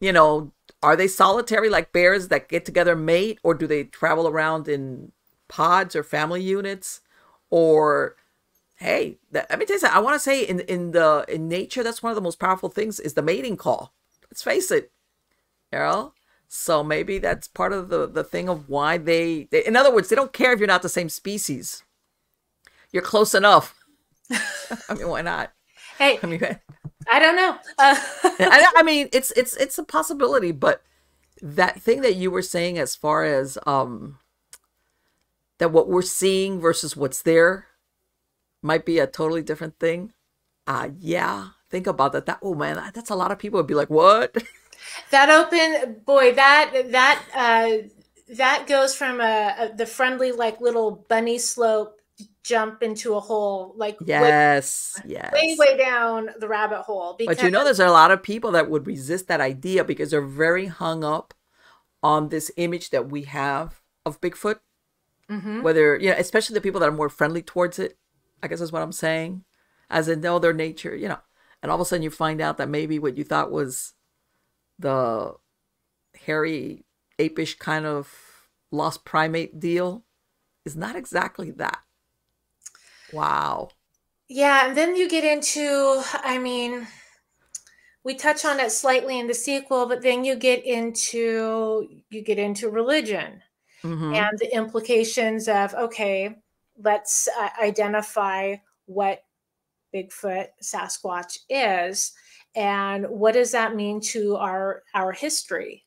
you know, are they solitary like bears that get together mate, or do they travel around in pods or family units? Or, hey, that, let me tell you something. I want to say in, in, the, in nature, that's one of the most powerful things is the mating call. Let's face it, you know? So maybe that's part of the, the thing of why they, they, in other words, they don't care if you're not the same species. You're close enough. I mean, why not? Hey, I mean, I don't know. Uh I, I mean, it's it's it's a possibility, but that thing that you were saying as far as um, that what we're seeing versus what's there might be a totally different thing. Uh, yeah, think about that. That oh man, that's a lot of people would be like, what? That open boy, that that. Uh... that goes from a, a the friendly, like, little bunny slope jump into a hole, like, yes, way, yes, way, way down the rabbit hole. Because, but you know, there's a lot of people that would resist that idea because they're very hung up on this image that we have of Bigfoot. Mm-hmm. Whether, you know, especially the people that are more friendly towards it, I guess is what I'm saying, as in know their nature, you know, and all of a sudden you find out that maybe what you thought was the hairy, apish kind of lost primate deal is not exactly that. Wow. Yeah. And then you get into, I mean, we touch on it slightly in the sequel, but then you get into, you get into religion. Mm-hmm. And the implications of, okay, let's uh, identify what Bigfoot, Sasquatch is, and what does that mean to our our history?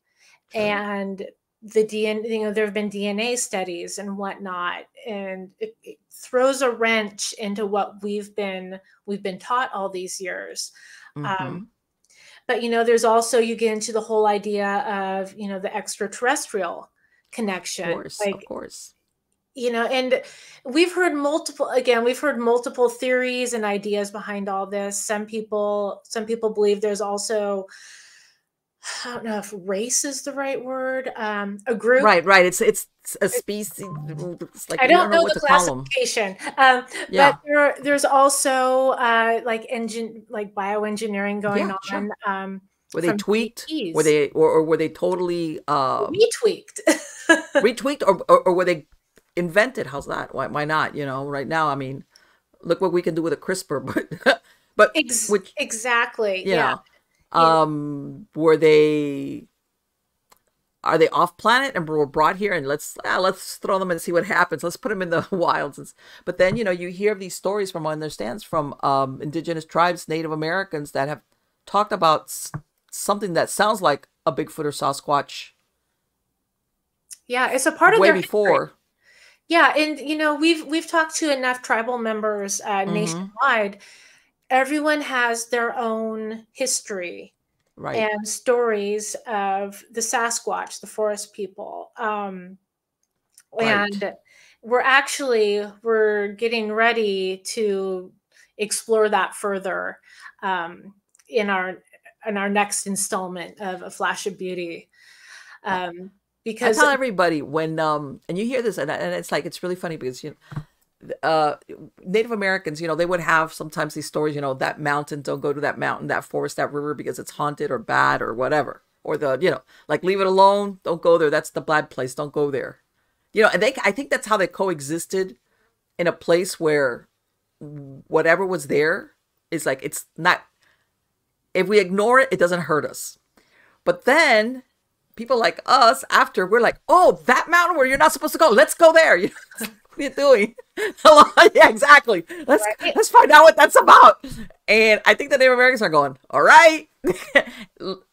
Sure. And the D N A, you know, there have been D N A studies and whatnot, and it, it throws a wrench into what we've been we've been taught all these years. Mm-hmm. Um, but you know, there's also, you get into the whole idea of, you know, the extraterrestrial connection, of course, like, of course, you know, and we've heard multiple, again, we've heard multiple theories and ideas behind all this. Some people, some people believe there's also, I don't know if race is the right word, um, a group, right, right. It's, it's a species. It's like, I don't, don't know, know the classification, um, yeah. But there, there's also, uh, like engine, like bioengineering going yeah, on. Sure. Um, Were they tweaked? P Ts. Were they, or, or were they totally uh, retweaked? retweaked, or, or or were they invented? How's that? Why why not? You know, right now, I mean, look what we can do with a CRISPR, but but Ex which, exactly, yeah. Know, um, yeah. Were they? Are they off planet and were brought here? And let's ah, let's throw them and see what happens. Let's put them in the wilds. But then, you know, you hear these stories from, I understand, from um, indigenous tribes, Native Americans that have talked about something that sounds like a Bigfoot or Sasquatch. Yeah, it's a part of way their before. History. Yeah, and you know, we've we've talked to enough tribal members uh, mm-hmm. nationwide. Everyone has their own history, right, and stories of the Sasquatch, the forest people, um, and right. we're actually we're getting ready to explore that further um, in our. in our next installment of A Flash of Beauty. Um, because I tell everybody when, um, and you hear this, and, and it's like, it's really funny because, you know, uh, Native Americans, you know, they would have sometimes these stories, you know, that mountain, don't go to that mountain, that forest, that river, because it's haunted or bad or whatever, or the, you know, like, leave it alone. Don't go there. That's the bad place. Don't go there. You know, and they, I think that's how they coexisted in a place where whatever was there is like, it's not, if we ignore it, it doesn't hurt us. But then people like us after, we're like, oh, that mountain where you're not supposed to go, let's go there. You know, what are you doing? Yeah, exactly. Let's, right. let's find out what that's about. And I think the Native Americans are going, all right.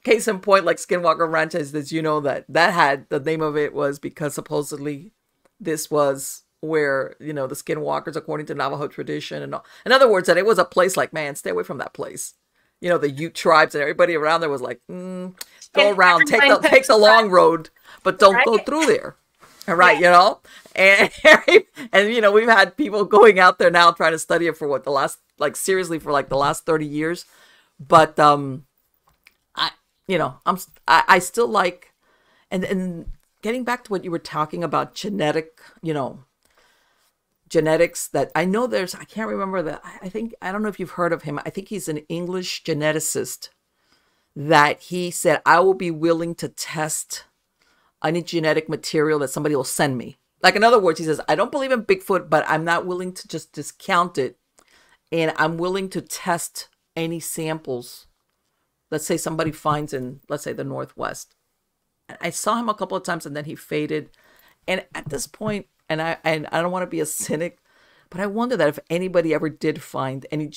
Case in point, like Skinwalker Ranch, as you know, that that had, the name of it was because supposedly this was where, you know, the Skinwalkers, according to Navajo tradition and all. In other words, that it was a place like, man, stay away from that place. You know, the Ute tribes and everybody around there was like, mm, go and around, take the, take the long road, but don't right. go through there. All right, yeah. you know? And, and, you know, we've had people going out there now trying to study it for what, the last, like, seriously, for like the last thirty years. But, um, I, you know, I'm, I, I still like, and, and getting back to what you were talking about, genetic, you know, genetics, that I know there's, I can't remember that. I think, I don't know if you've heard of him. I think he's an English geneticist that he said, I will be willing to test any genetic material that somebody will send me. Like, in other words, he says, I don't believe in Bigfoot, but I'm not willing to just discount it. And I'm willing to test any samples. Let's say somebody finds in, let's say, the Northwest. I saw him a couple of times and then he faded. And at this point, And I and I don't want to be a cynic, but I wonder that if anybody ever did find any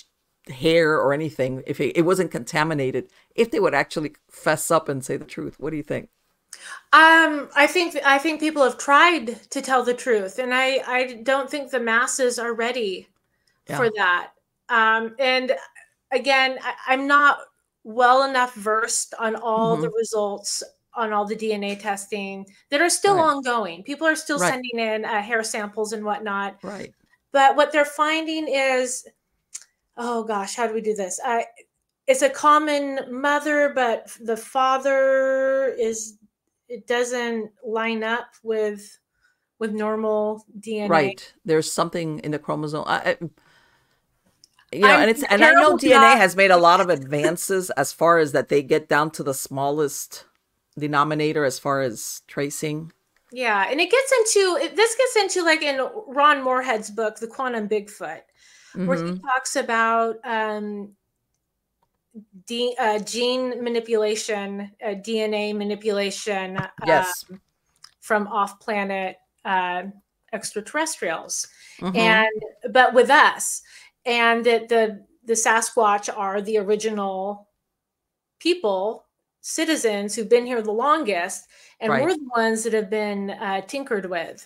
hair or anything, if it, it wasn't contaminated, if they would actually fess up and say the truth. What do you think? Um, I think I think people have tried to tell the truth, and I I don't think the masses are ready yeah. for that. Um, and again, I, I'm not well enough versed on all mm-hmm. the results on all the D N A testing that are still right. ongoing. People are still right. sending in uh, hair samples and whatnot. Right. But what they're finding is, oh gosh, how do we do this? I, it's a common mother, but the father is, it doesn't line up with, with normal D N A. Right. There's something in the chromosome. I, I, you know, I'm and it's, and I know D N A not. has made a lot of advances as far as that they get down to the smallest denominator as far as tracing. Yeah, and it gets into it, this gets into like in Ron Morehead's book, The Quantum Bigfoot, mm-hmm. where he talks about um, D, uh, gene manipulation, uh, D N A manipulation, yes, um, from off-planet uh, extraterrestrials, mm-hmm. and but with us, and that the the Sasquatch are the original people. Citizens who've been here the longest, and right. we're the ones that have been uh, tinkered with.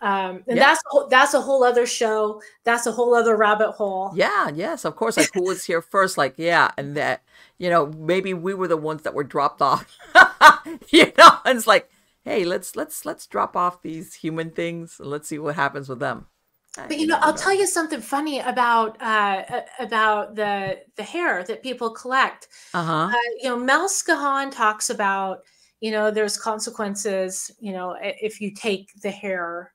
Um, and yeah. that's, that's a whole other show. That's a whole other rabbit hole. Yeah. Yes, of course. Like who was here first? Like, yeah. And that, you know, maybe we were the ones that were dropped off, you know, and it's like, hey, let's, let's, let's drop off these human things. And let's see what happens with them. But, you know, I'll tell you something funny about uh, about the the hair that people collect. Uh-huh. Uh, you know, Melskaon talks about, you know, there's consequences, you know, if you take the hair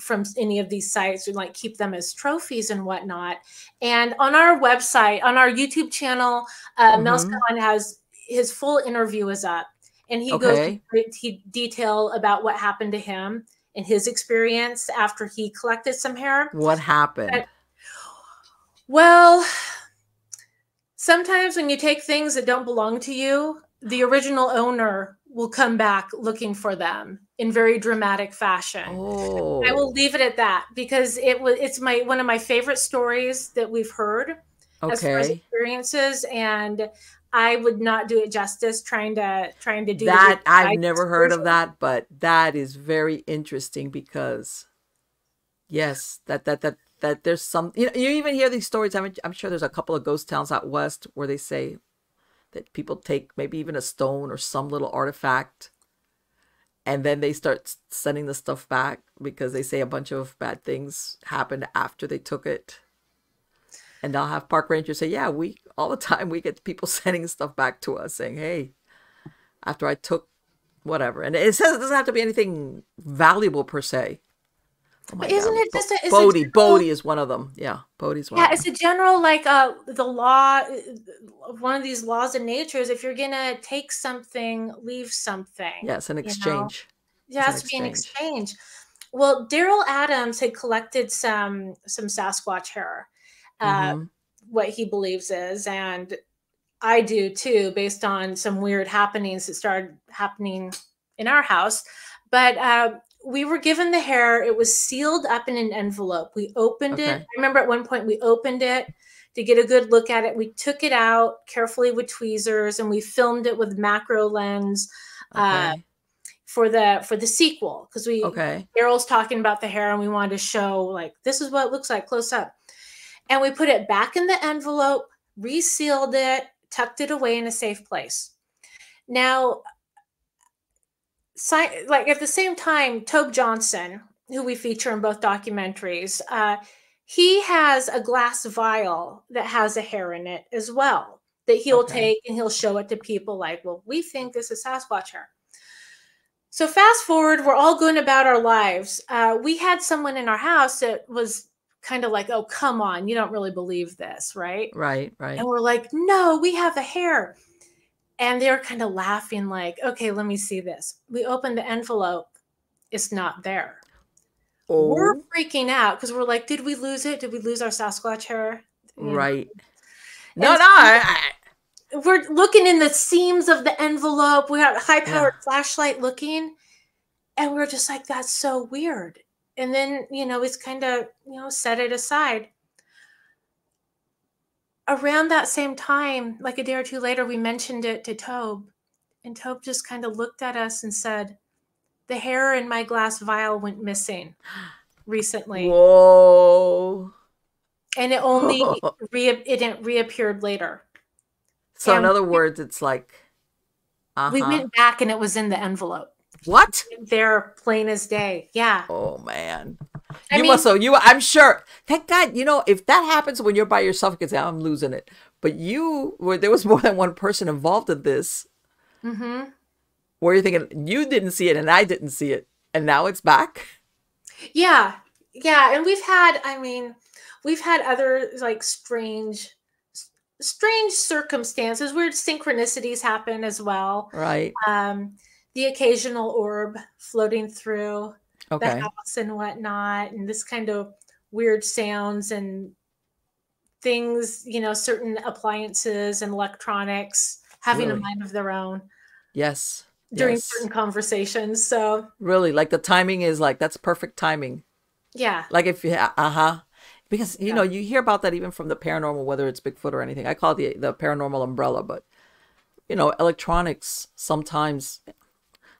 from any of these sites and like keep them as trophies and whatnot. And on our website, on our YouTube channel, uh, mm-hmm. Melskaon has his full interview is up, and he okay. goes into great detail about what happened to him. In his experience after he collected some hair. What happened? But, well, sometimes when you take things that don't belong to you, the original owner will come back looking for them in very dramatic fashion. Oh. I will leave it at that because it was it's my one of my favorite stories that we've heard okay. as far as experiences, and I would not do it justice trying to trying to do that. I've never heard of that, but that is very interesting because, yes, that that that that there's some. You know, you even hear these stories. I'm I'm sure there's a couple of ghost towns out west where they say that people take maybe even a stone or some little artifact, and then they start sending the stuff back because they say a bunch of bad things happened after they took it. And I'll have park rangers say, yeah, we all the time we get people sending stuff back to us saying, hey, after I took whatever. And it says it doesn't have to be anything valuable per se. Oh my Isn't God. it just a, Bodhi, a Bodhi is one of them. Yeah, Bodhi's one yeah, of them. Yeah, it's a general, like uh, the law, one of these laws in nature is if you're going to take something, leave something. Yes, an exchange. You know? It has to be an exchange. Well, Daryl Adams had collected some some Sasquatch hair. Uh, mm-hmm. what he believes is, and I do too, based on some weird happenings that started happening in our house. But uh, we were given the hair. It was sealed up in an envelope. We opened okay. it. I remember at one point we opened it to get a good look at it. We took it out carefully with tweezers, and we filmed it with macro lens okay. uh, for the for the sequel because we okay. Daryl's talking about the hair, and we wanted to show like this is what it looks like close up. And we put it back in the envelope, resealed it, tucked it away in a safe place. Now, si like at the same time, Tobe Johnson, who we feature in both documentaries, uh, he has a glass vial that has a hair in it as well that he'll okay. take and he'll show it to people like, well, we think this is Sasquatch hair. So fast forward, we're all going about our lives. Uh, we had someone in our house that was kind of like, oh, come on, you don't really believe this, right? Right, right. And we're like, no, we have a hair. And they're kind of laughing like, okay, let me see this. We open the envelope. It's not there. Oh. We're freaking out because we're like, did we lose it? Did we lose our Sasquatch hair? Right. And no, no. I, I... We're looking in the seams of the envelope. We had a high-powered yeah. flashlight looking. And we're just like, that's so weird. And then, you know, it's kind of, you know, set it aside. Around that same time, like a day or two later, we mentioned it to Tobe. And Tobe just kind of looked at us and said, the hair in my glass vial went missing recently. Whoa. And it only, re it didn't reappeared later. So and in other words, it's like Uh-huh. We went back and it was in the envelope. What? They're plain as day. Yeah. Oh man. I you mean, must. So you. I'm sure. Thank God. You know, if that happens when you're by yourself, you can say, "I'm losing it." But you, where there was more than one person involved in this. Mm-hmm. Where you're thinking you didn't see it and I didn't see it, and now it's back. Yeah, yeah. And we've had. I mean, we've had other like strange. strange circumstances, weird synchronicities happen as well. Right. Um, the occasional orb floating through okay. the house and whatnot, and this kind of weird sounds and things, you know, certain appliances and electronics having really? a mind of their own. Yes. During yes. certain conversations. So really, like the timing is like, that's perfect timing. Yeah. Like if you, uh-huh. Because, you yeah. know, you hear about that even from the paranormal, whether it's Bigfoot or anything. I call it the, the paranormal umbrella, but, you know, electronics sometimes,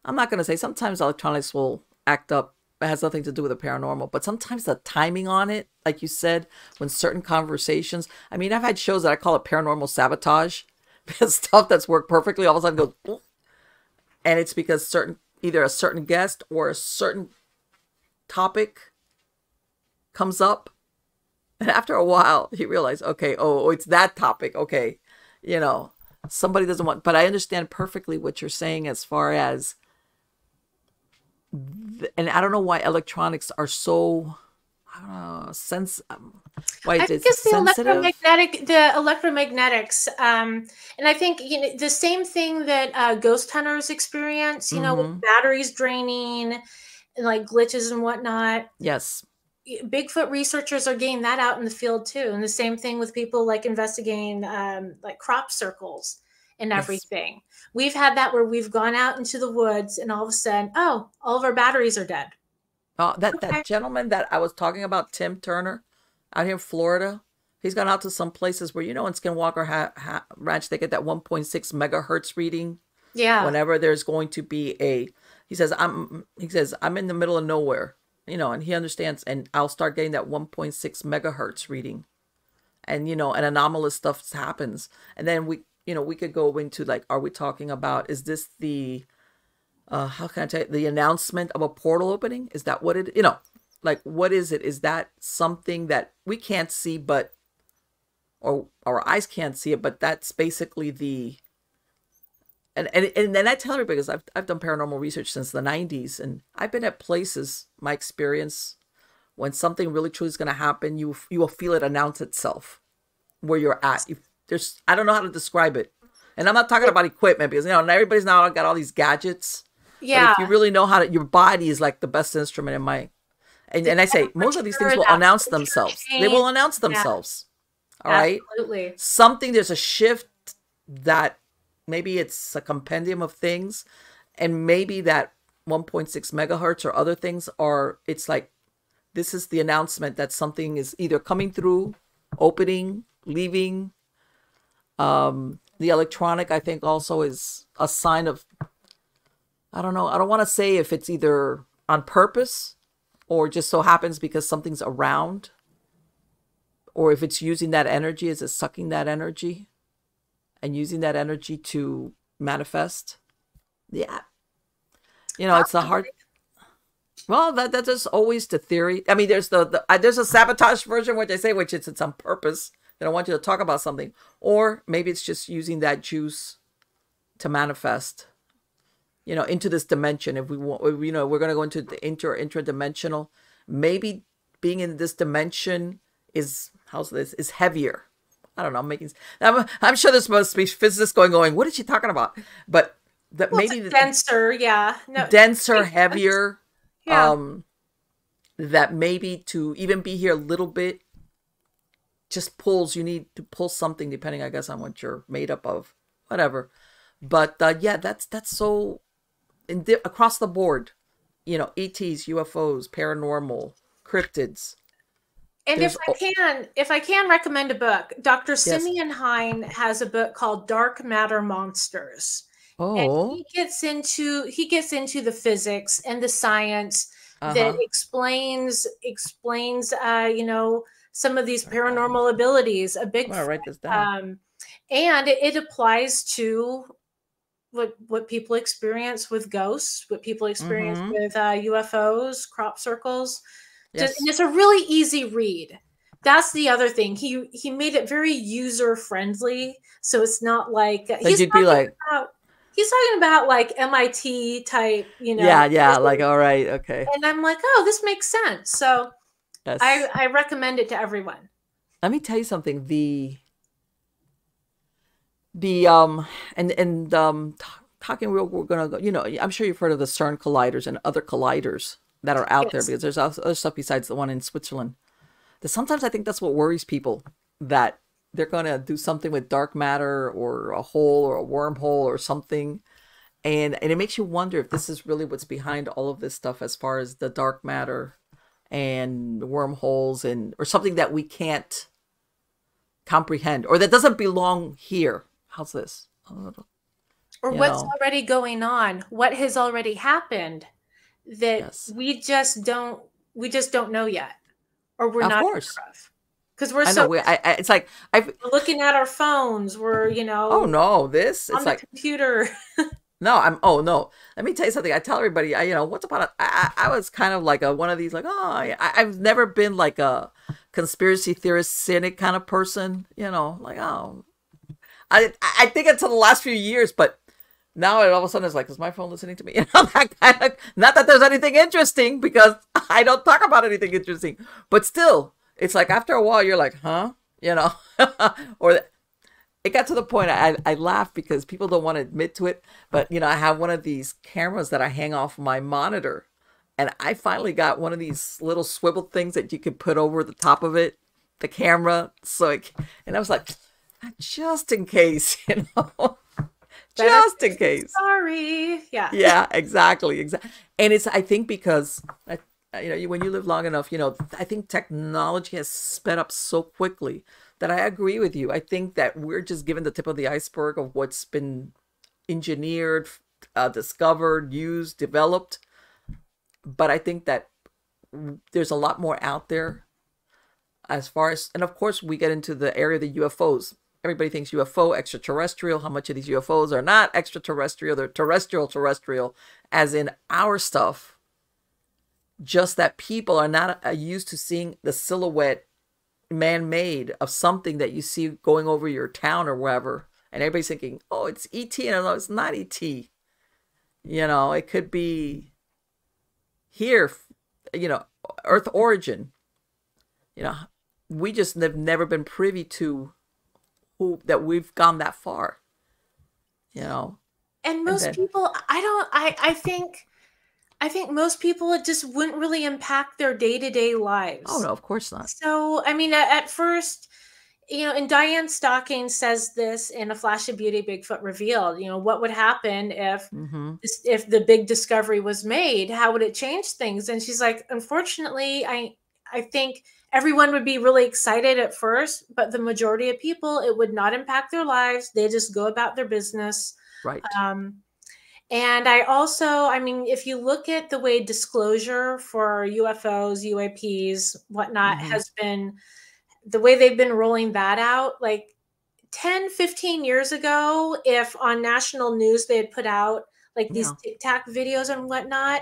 I'm not going to say sometimes electronics will act up. It has nothing to do with the paranormal, but sometimes the timing on it, like you said, when certain conversations, I mean, I've had shows that I call it paranormal sabotage, because stuff that's worked perfectly all of a sudden goes, oh. And it's because certain, either a certain guest or a certain topic comes up. And after a while, he realized, okay, oh, it's that topic. Okay, you know, somebody doesn't want, but I understand perfectly what you're saying as far as, the, and I don't know why electronics are so, I don't know, sense, um, why I think it's the electromagnetic, the electromagnetics. Um, and I think, you know, the same thing that uh, ghost hunters experience, you mm-hmm. know, with batteries draining and like glitches and whatnot. Yes. Bigfoot researchers are getting that out in the field too. And the same thing with people like investigating um, like crop circles and everything. Yes. We've had that where we've gone out into the woods and all of a sudden, oh, all of our batteries are dead. Oh, that, okay. that gentleman that I was talking about, Tim Turner, out here in Florida, he's gone out to some places where, you know, in Skinwalker ha ha Ranch, they get that one point six megahertz reading. Yeah. Whenever there's going to be a, he says, I'm, he says, I'm in the middle of nowhere. You know, and he understands, and I'll start getting that one point six megahertz reading, and you know, and anomalous stuff happens, and then we, you know, we could go into like, are we talking about, is this the, uh, how can I tell you, the announcement of a portal opening? Is that what it, you know, like what is it? Is that something that we can't see, but, or our eyes can't see it, but that's basically the, And, and and then I tell everybody, because I've, I've done paranormal research since the nineties, and I've been at places, my experience, when something really true is going to happen, you you will feel it announce itself where you're at. If there's, I don't know how to describe it. And I'm not talking about equipment, because, you know, everybody's now got all these gadgets. Yeah. But if you really know how to, your body is like the best instrument in my, and, and I say, most of these things will announce themselves. They will announce themselves. Yeah. All right. Absolutely. Something, there's a shift that, maybe it's a compendium of things, and maybe that one point six megahertz or other things are, it's like, this is the announcement that something is either coming through, opening, leaving. Um, the electronic, I think, also is a sign of, I don't know, I don't want to say if it's either on purpose or just so happens because something's around, or if it's using that energy, is it sucking that energy? And using that energy to manifest. Yeah. You know, it's a hard. Well, that, that is always the theory. I mean, there's the, the uh, there's a sabotage version, which I say, which it's, it's on purpose. They don't want you to talk about something. Or maybe it's just using that juice to manifest, you know, into this dimension. If we want, you know, we're going to go into the inter intradimensional. Maybe being in this dimension is, how's this, is heavier. I don't know. I'm making. I'm, I'm sure there's supposed to be physicists going, going. What is she talking about? But that, well, maybe denser, the, yeah, no, denser, heavier. Yeah. Um, that maybe to even be here a little bit just pulls. You need to pull something, depending, I guess, on what you're made up of, whatever. But uh, yeah, that's that's so in di across the board. You know, E Ts, U F Os, paranormal, cryptids. And There's, if I can, if I can recommend a book, Doctor Yes. Simeon Hine has a book called Dark Matter Monsters. Oh. And he gets into he gets into the physics and the science uh-huh. that explains explains uh, you know, some of these paranormal abilities. A big I'm gonna write this down. Um, and it, it applies to what, what people experience with ghosts, what people experience mm-hmm. with uh, U F Os, crop circles. Yes. Just, and it's a really easy read. That's the other thing. He he made it very user friendly, so it's not like so he's you'd be like about, he's talking about like M I T type, you know. Yeah, yeah. Person. Like all right, okay. And I'm like, oh, this makes sense. So yes. I I recommend it to everyone. Let me tell you something. The the um and and um talking real, we're gonna go. You know, I'm sure you've heard of the CERN colliders and other colliders that are out yes. there, because there's other stuff besides the one in Switzerland. Sometimes I think that's what worries people, that they're going to do something with dark matter or a hole or a wormhole or something. And, and it makes you wonder if this is really what's behind all of this stuff, as far as the dark matter and wormholes and, or something that we can't comprehend or that doesn't belong here. How's this? Or you what's know. already going on. What has already happened that yes. we just don't, we just don't know yet. Or we're of not course. aware of, because we're I so. Know, we're, I, I, it's like I've, we're looking at our phones. We're you know. Oh no! This on it's the like computer. No, I'm. Oh no! Let me tell you something. I tell everybody. I you know what's about. A, I, I was kind of like a one of these like oh I, I've never been like a conspiracy theorist, cynic kind of person. You know, like oh, I I think until the last few years, but now it all of a sudden it's like, is my phone listening to me? You know, that kind of, not that there's anything interesting, because I don't talk about anything interesting. But still, it's like after a while, you're like, huh? You know, or it got to the point I, I laugh because people don't want to admit to it. But, you know, I have one of these cameras that I hang off my monitor. And I finally got one of these little swivel things that you could put over the top of it, the camera. So, it, and I was like, just in case, you know. Just in case. Sorry. Yeah. Yeah, exactly. Exactly. And it's, I think because, I, you know, when you live long enough, you know, I think technology has sped up so quickly that I agree with you. I think that we're just given the tip of the iceberg of what's been engineered, uh, discovered, used, developed. But I think that there's a lot more out there as far as, and of course we get into the area of the U F Os. Everybody thinks U F O, extraterrestrial. How much of these U F Os are not extraterrestrial? They're terrestrial, terrestrial, as in our stuff. Just that people are not used to seeing the silhouette man-made of something that you see going over your town or wherever. And everybody's thinking, oh, it's E T. And I'm like, it's not E T. You know, it could be here, you know, Earth origin. You know, we just have never been privy to Who, that we've gone that far, you know. And most and then, people, I don't, I, I think, I think most people, it just wouldn't really impact their day-to-day lives. Oh, no, of course not. So, I mean, at, at first, you know, and Diane Stocking says this in A Flash of Beauty, Bigfoot Revealed, you know, what would happen if, mm-hmm. if the big discovery was made? How would it change things? And she's like, unfortunately, I, I think everyone would be really excited at first, but the majority of people, it would not impact their lives. They just go about their business. Right. Um, and I also, I mean, if you look at the way disclosure for U F Os, U A Ps, whatnot mm-hmm. has been, the way they've been rolling that out, like ten, fifteen years ago, if on national news they had put out like these yeah. TikTok videos and whatnot,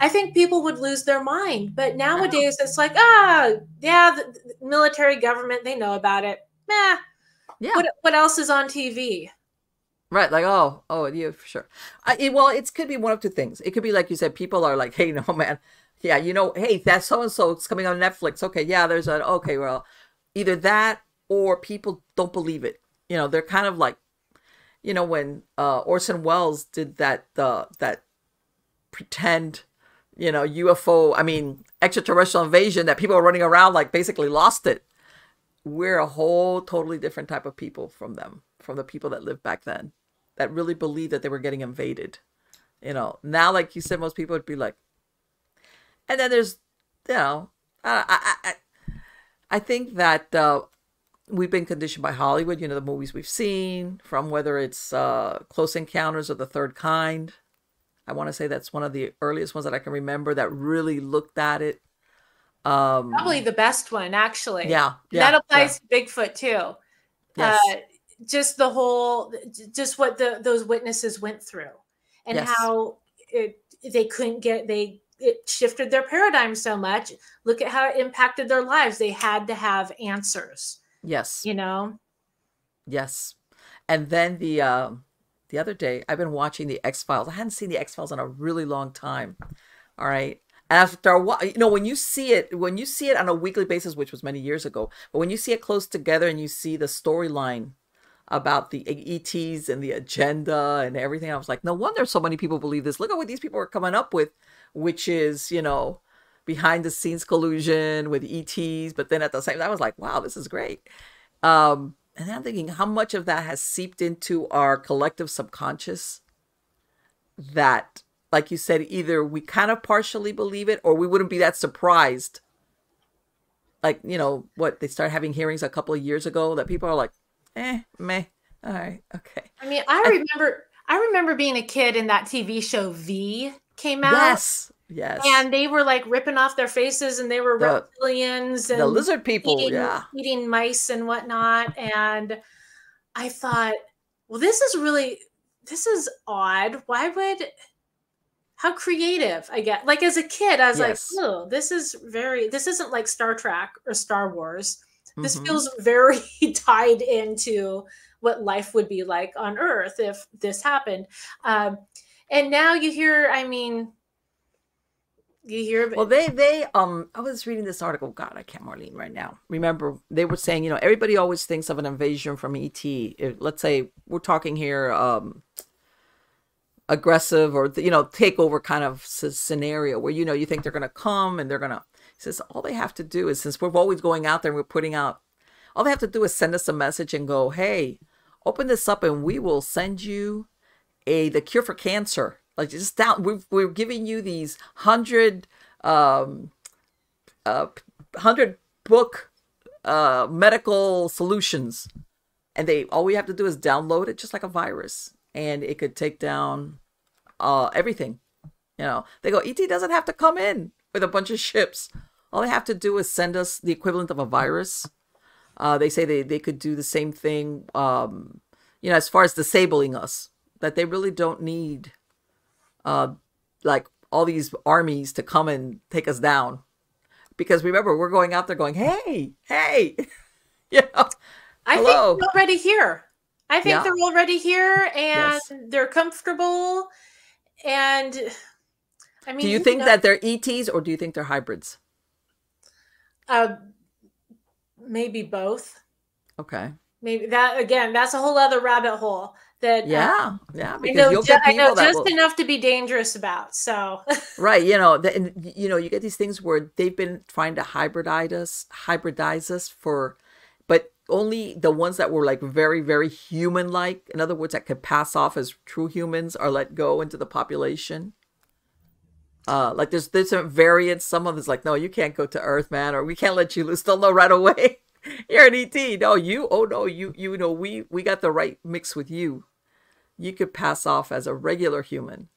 I think people would lose their mind. But nowadays, it's like, ah, oh, yeah, the military government, they know about it. Meh. Yeah. What, what else is on T V? Right. Like, oh, oh, yeah, for sure. I, it, well, it could be one of two things. It could be, like you said, people are like, hey, no, man. Yeah, you know, hey, that so-and-so is coming on Netflix. Okay, yeah, there's an, okay, well, either that or people don't believe it. You know, they're kind of like, you know, when uh, Orson Welles did that, uh, that pretend, you know, U F O, I mean, extraterrestrial invasion, that people are running around like basically lost it. We're a whole totally different type of people from them, from the people that lived back then, that really believed that they were getting invaded. You know, now, like you said, most people would be like, and then there's, you know, I, I, I, I think that uh, we've been conditioned by Hollywood, you know, the movies we've seen, from whether it's uh, Close Encounters of the Third Kind. I want to say that's one of the earliest ones that I can remember that really looked at it. Um, Probably the best one, actually. Yeah. yeah that applies yeah. to Bigfoot, too. Yes. Uh, just the whole, just what the, those witnesses went through and yes. how it, they couldn't get, they, it shifted their paradigm so much. Look at how it impacted their lives. They had to have answers. Yes. You know? Yes. And then the, uh, the other day, I've been watching the X-Files. I hadn't seen the X-Files in a really long time. All right. After a while, you know, when you see it, when you see it on a weekly basis, which was many years ago, but when you see it close together and you see the storyline about the E Ts and the agenda and everything, I was like, no wonder so many people believe this. Look at what these people are coming up with, which is, you know, behind the scenes collusion with E Ts. But then at the same time, I was like, wow, this is great. Um, and then I'm thinking how much of that has seeped into our collective subconscious that, like you said, either we kind of partially believe it or we wouldn't be that surprised. Like, you know, what, they started having hearings a couple of years ago that people are like, eh, meh, all right, okay. I mean, I remember I, I remember being a kid and that T V show V came out. Yes, yes. And they were like ripping off their faces and they were the, reptilians. And the lizard people, eating, yeah. Eating mice and whatnot. And I thought, well, this is really, this is odd. Why would... How creative, I guess. Like as a kid, I was yes. like, oh, this is very, this isn't like Star Trek or Star Wars. This mm-hmm. feels very tied into what life would be like on Earth if this happened. Um, and now you hear, I mean, you hear. Well, they, they, um, I was reading this article. God, I can't Marlene right now. Remember, they were saying, you know, everybody always thinks of an invasion from E T. If, let's say we're talking here, um, aggressive or, you know, takeover kind of scenario where, you know, you think they're going to come and they're going to, he says, all they have to do is, since we're always going out there and we're putting out, all they have to do is send us a message and go, hey, open this up and we will send you a, the cure for cancer. Like just down, we're, we're giving you these hundred, um, uh, hundred book, uh, medical solutions. And they, all we have to do is download it just like a virus. And it could take down uh, everything. You know, they go, E T doesn't have to come in with a bunch of ships. All they have to do is send us the equivalent of a virus. Uh, they say they, they could do the same thing, um, you know, as far as disabling us, that they really don't need uh, like all these armies to come and take us down. Because remember, we're going out there going, hey, hey, you know, I hello. think we're already here. I think yeah. they're already here and yes. they're comfortable. And I mean, do you think you know, that they're E Ts or do you think they're hybrids? Uh, maybe both. Okay. Maybe that, again, that's a whole other rabbit hole that yeah. Uh, yeah. Because I know, you'll get people I know that just will... enough to be dangerous about. So, right. You know, the, and, you know, you get these things where they've been trying to hybridize us, hybridize us for, but only the ones that were like very, very human-like, in other words, that could pass off as true humans are let go into the population. Uh, like there's, there's some variants. Some of it's like, no, you can't go to Earth, man, or we can't let you loose. They'll know right away. You're an E T. No, you, oh no, you, you know, we, we got the right mix with you. You could pass off as a regular human.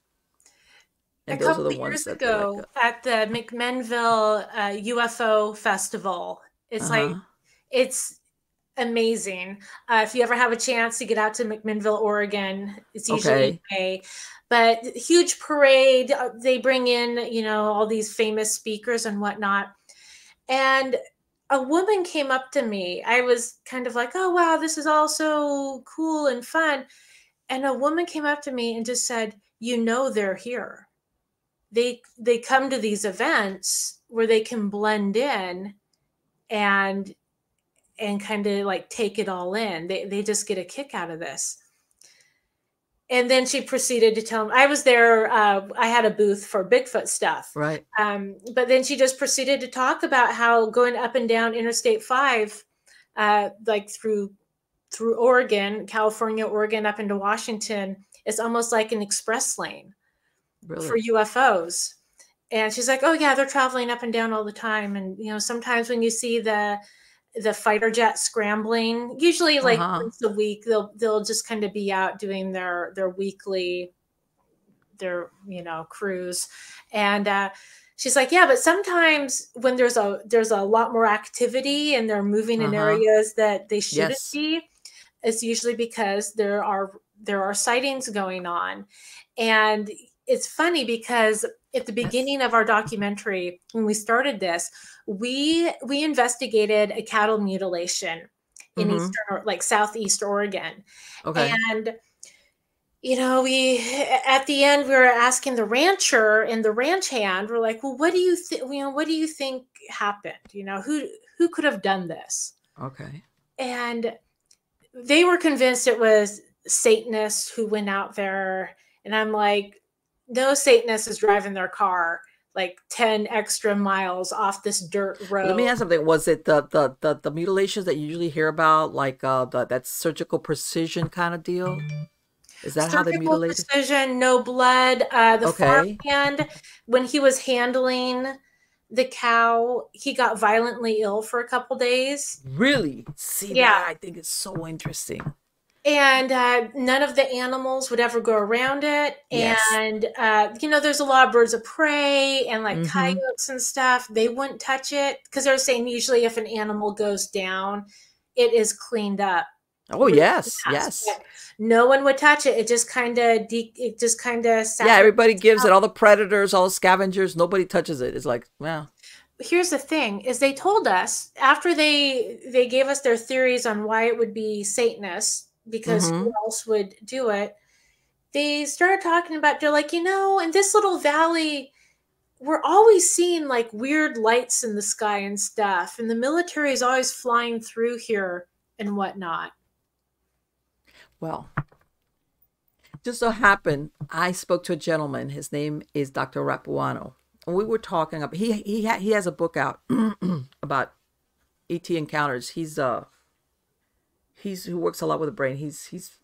And a those couple are the ones years that ago let go. At the McMinnville uh, U F O festival, it's uh-huh. like, it's, amazing. Uh, if you ever have a chance to get out to McMinnville, Oregon, it's usually okay. May. But huge parade. Uh, they bring in, you know, all these famous speakers and whatnot. And a woman came up to me. I was kind of like, oh, wow, this is all so cool and fun. And a woman came up to me and just said, you know, they're here. They, they come to these events where they can blend in and and kind of like take it all in. They, they just get a kick out of this. And then she proceeded to tell him, I was there, uh, I had a booth for Bigfoot stuff. Right. Um, but then she just proceeded to talk about how going up and down Interstate five, uh, like through, through Oregon, California, Oregon, up into Washington, it's almost like an express lane really? For U F Os. And she's like, oh yeah, they're traveling up and down all the time. And, you know, sometimes when you see the, the fighter jet scrambling, usually like uh-huh. once a week, they'll, they'll just kind of be out doing their, their weekly, their, you know, cruise. And, uh, she's like, yeah, but sometimes when there's a, there's a lot more activity and they're moving uh-huh. in areas that they shouldn't yes. be, it's usually because there are there are sightings going on. And it's funny because at the beginning of our documentary, when we started this, we we investigated a cattle mutilation in mm-hmm. eastern, like southeast Oregon. Okay. And you know, we at the end we were asking the rancher and the ranch hand, we're like, well, what do you think? You know, what do you think happened? You know, who who could have done this? Okay. And they were convinced it was Satanists who went out there, and I'm like, no, Satanist is driving their car like ten extra miles off this dirt road. Let me ask something. Was it the the the, the mutilations that you usually hear about, like uh, the, that surgical precision kind of deal? Is that surgical how they mutilated? Surgical precision, no blood. Uh, the okay. farmhand, when he was handling the cow, he got violently ill for a couple days. Really? See, yeah. That, I think it's so interesting. And uh, none of the animals would ever go around it. Yes. And, uh, you know, there's a lot of birds of prey and like mm-hmm. coyotes and stuff. They wouldn't touch it because they're saying usually if an animal goes down, it is cleaned up. Oh, yes. Yes. But no one would touch it. It just kind of, it just kind of. Yeah, everybody gives it. All the predators, all the scavengers, nobody touches it. It's like, wow. Here's the thing is they told us after they, they gave us their theories on why it would be Satanists. Because mm-hmm. who else would do it? They started talking about, they're like, you know, in this little valley, we're always seeing like weird lights in the sky and stuff. And the military is always flying through here and whatnot. Well, just so happened, I spoke to a gentleman. His name is Doctor Rapuano. And we were talking about, he, he, ha he has a book out about E T encounters. He's a, uh, He's who works a lot with the brain. He's, he's,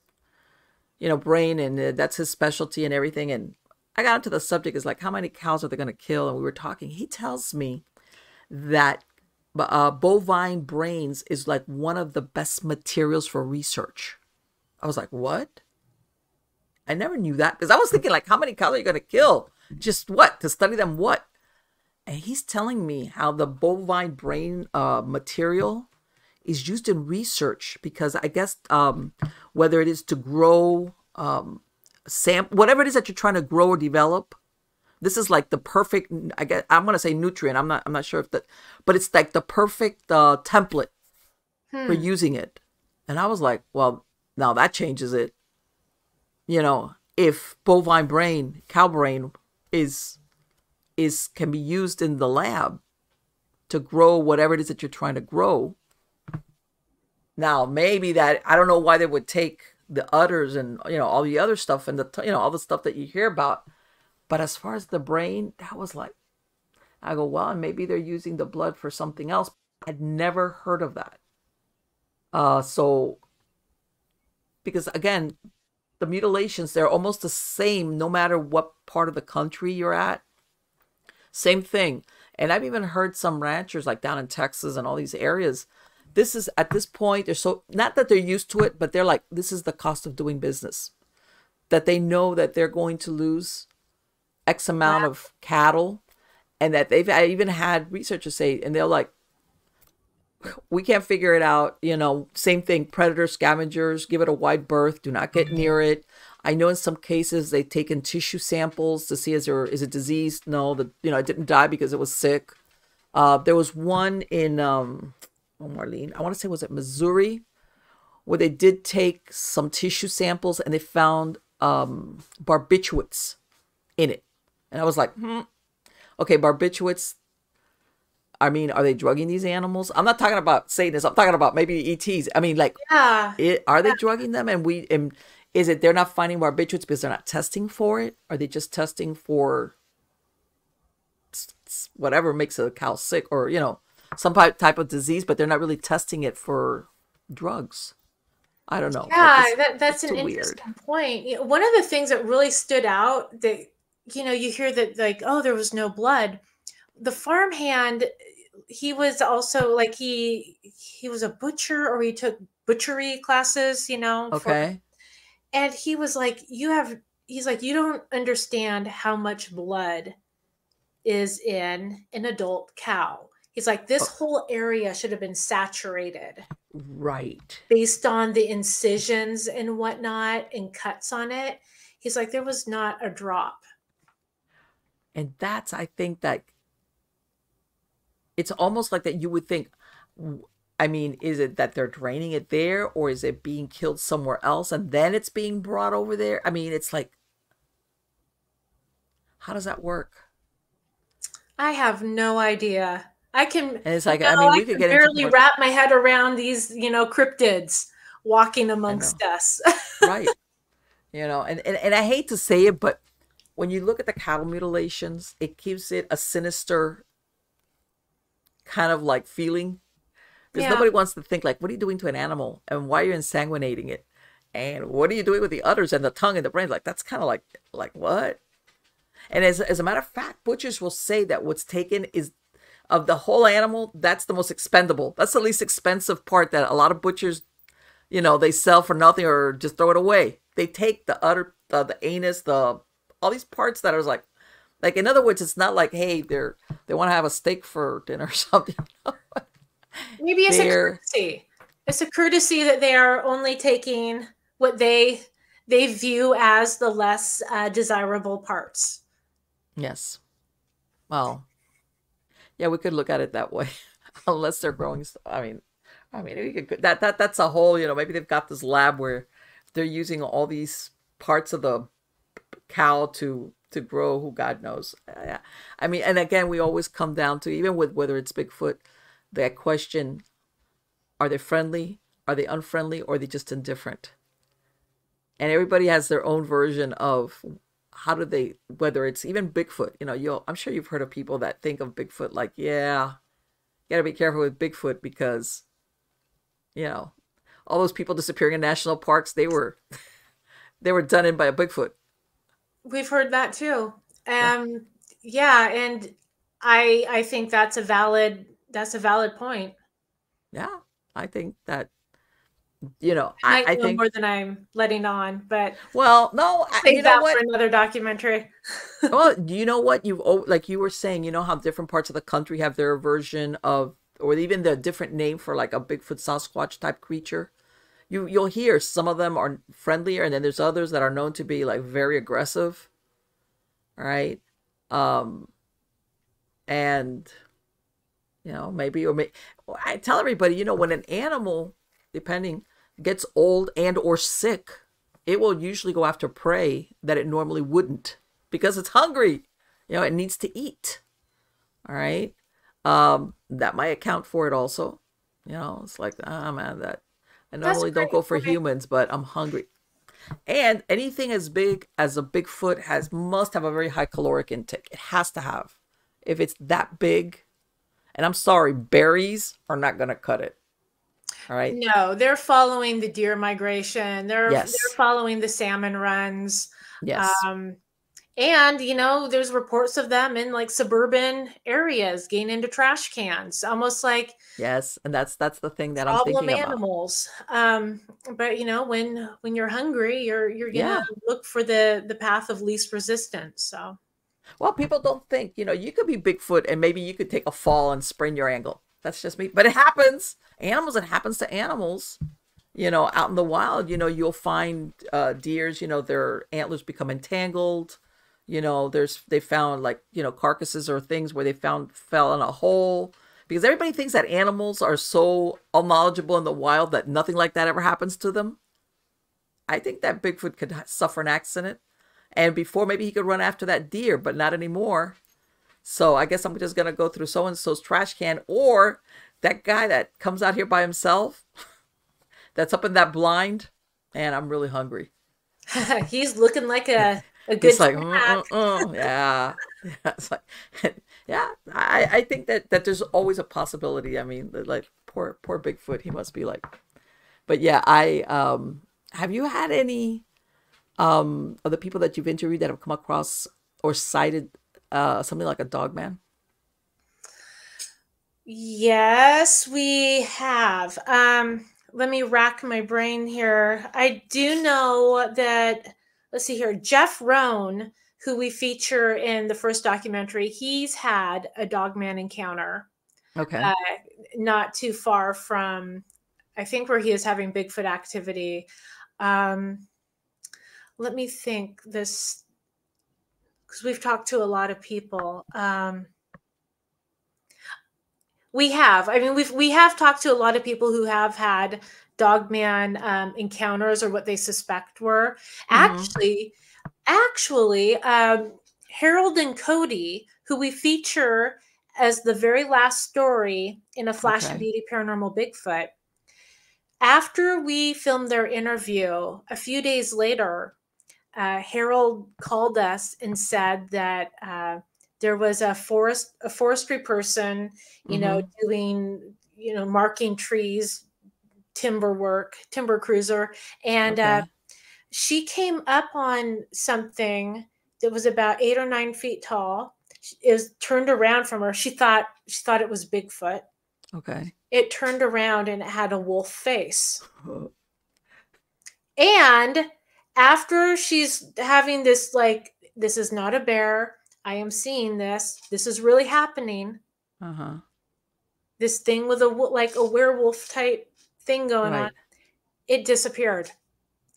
you know, brain, and uh, that's his specialty and everything. And I got into the subject is like, how many cows are they going to kill? And we were talking, he tells me that uh, bovine brains is like one of the best materials for research. I was like, what? I never knew that. Cause I was thinking like, how many cows are you going to kill? Just what? To study them? What? And he's telling me how the bovine brain uh, material is used in research because I guess um, whether it is to grow, um, sam whatever it is that you're trying to grow or develop, this is like the perfect. I guess I'm gonna say nutrient. I'm not. I'm not sure if that, but it's like the perfect uh, template hmm. for using it. And I was like, well, now that changes it. You know, if bovine brain, cow brain, is is can be used in the lab to grow whatever it is that you're trying to grow. Now, maybe that, I don't know why they would take the udders and, you know, all the other stuff and the, you know, all the stuff that you hear about. But as far as the brain, that was like, I go, well, maybe they're using the blood for something else. I'd never heard of that. Uh, so, because again, the mutilations, they're almost the same, no matter what part of the country you're at. Same thing. And I've even heard some ranchers like down in Texas and all these areas. This is, at this point, they're so, not that they're used to it, but they're like, this is the cost of doing business. That they know that they're going to lose X amount wow. of cattle. And that they've, I even had researchers say, and they're like, we can't figure it out. You know, same thing, predators, scavengers, give it a wide berth, do not get near it. I know in some cases they've taken tissue samples to see is there, is it diseased? No, the, you know, it didn't die because it was sick. Uh, there was one in, um, Oh, Marlene, I want to say, was it Missouri, where they did take some tissue samples and they found um, barbiturates in it. And I was like, hmm, okay, barbiturates. I mean, are they drugging these animals? I'm not talking about Satanists. I'm talking about maybe E Ts. I mean, like, yeah. it, are they yeah. drugging them? And we, and is it they're not finding barbiturates because they're not testing for it? Are they just testing for whatever makes a cow sick or, you know, some type of disease, but they're not really testing it for drugs. I don't know. Yeah, it's, that, that's an interesting weird. point. One of the things that really stood out that, you know, you hear that like, oh, there was no blood. The farmhand, he was also like, he, he was a butcher or he took butchery classes, you know. Okay. For, and he was like, you have, he's like, you don't understand how much blood is in an adult cow. He's like, this whole area should have been saturated. Right. Based on the incisions and whatnot and cuts on it. He's like, there was not a drop. And that's, I think that it's almost like that you would think, I mean, is it that they're draining it there, or is it being killed somewhere else and then it's being brought over there? I mean, it's like, how does that work? I have no idea. I can, and it's like, you know, I mean, we I could get barely into wrap my head around these, you know, cryptids walking amongst us. Right. You know, and, and, and I hate to say it, but when you look at the cattle mutilations, it gives it a sinister kind of like feeling. Because yeah. nobody wants to think like, what are you doing to an animal? And why are you ensanguinating it? And what are you doing with the udders and the tongue and the brain? Like, that's kind of like, like what? And as, as a matter of fact, butchers will say that what's taken is, of the whole animal, that's the most expendable. That's the least expensive part that a lot of butchers, you know, they sell for nothing or just throw it away. They take the udder, the, the anus, the all these parts that are like, like in other words, it's not like, hey, they're they want to have a steak for dinner or something. Maybe it's they're... a courtesy. It's a courtesy that they are only taking what they they view as the less uh, desirable parts. Yes. Well. Yeah, we could look at it that way, unless they're growing. I mean, I mean, we could, that that that's a whole. You know, maybe they've got this lab where they're using all these parts of the cow to to grow. Who God knows. I, I mean, and again, we always come down to, even with whether it's Bigfoot, that question: are they friendly? Are they unfriendly? Or are they just indifferent? And everybody has their own version of. How do they, whether it's even Bigfoot, you know, you'll, I'm sure you've heard of people that think of Bigfoot like, yeah, you got to be careful with Bigfoot because, you know, all those people disappearing in national parks, they were, they were done in by a Bigfoot. We've heard that too. Um, yeah. yeah. And I, I think that's a valid, that's a valid point. Yeah. I think that, you know, I, I, I think more than I'm letting on, but well, no, I, you know what? For another documentary. Well, you know what you've like you were saying, you know how different parts of the country have their version of, or even the different name for like a Bigfoot, Sasquatch type creature. You you'll hear some of them are friendlier, and then there's others that are known to be like very aggressive. All right, um, and you know maybe or may, I tell everybody, you know, when an animal, depending, gets old and or sick, it will usually go after prey that it normally wouldn't, because it's hungry. You know, it needs to eat. All right. Um, that might account for it also. You know, it's like, ah, oh, man, that I normally don't go for humans, but I'm hungry. And anything as big as a Bigfoot has must have a very high caloric intake. It has to have. If it's that big, and I'm sorry, berries are not going to cut it. All right. No, they're following the deer migration. They're yes. they're following the salmon runs. Yes. Um, and you know, there's reports of them in like suburban areas getting into trash cans, almost like yes. And that's that's the thing that I'm thinking about. Animals. Um, but you know, when when you're hungry, you're you're gonna yeah. look for the the path of least resistance. So, well, people don't think, you know, you could be Bigfoot and maybe you could take a fall and sprain your ankle. That's just me, but it happens. Animals, it happens to animals, you know, out in the wild, you know, you'll find uh, deers, you know, their antlers become entangled. You know, there's, they found like, you know, carcasses or things where they found fell in a hole, because everybody thinks that animals are so unknowledgeable in the wild that nothing like that ever happens to them. I think that Bigfoot could suffer an accident, and before maybe he could run after that deer, but not anymore. So I guess I'm just going to go through so-and-so's trash can, or that guy that comes out here by himself that's up in that blind, and I'm really hungry. He's looking like a, a good snack. Like, mm, mm, mm. Yeah. Yeah, it's like, yeah, I, I think that, that there's always a possibility. I mean, like poor, poor Bigfoot, he must be like, but yeah, I, um, have you had any, um, of the people that you've interviewed that have come across or cited Uh, something like a dog man? Yes, we have. Um, let me rack my brain here. I do know that, let's see here, Jeff Roan, who we feature in the first documentary, he's had a dog man encounter. Okay. Uh, not too far from, I think, where he is having Bigfoot activity. Um, let me think this, because we've talked to a lot of people. Um, we have, I mean, we've, we have talked to a lot of people who have had Dogman um, encounters, or what they suspect were. Mm-hmm. Actually, actually, um, Harold and Cody, who we feature as the very last story in A Flash okay. of Beauty Paranormal Bigfoot, after we filmed their interview, a few days later, uh, Harold called us and said that uh, there was a forest, a forestry person, you mm-hmm. know, doing, you know, marking trees, timber work, timber cruiser. And okay. uh, she came up on something that was about eight or nine feet tall. It was turned around from her. She thought, she thought it was Bigfoot. Okay. It turned around and it had a wolf face. Oh. And after she's having this, like, this is not a bear. I am seeing this. This is really happening. Uh-huh. This thing with a, like a werewolf type thing going right. on. It disappeared.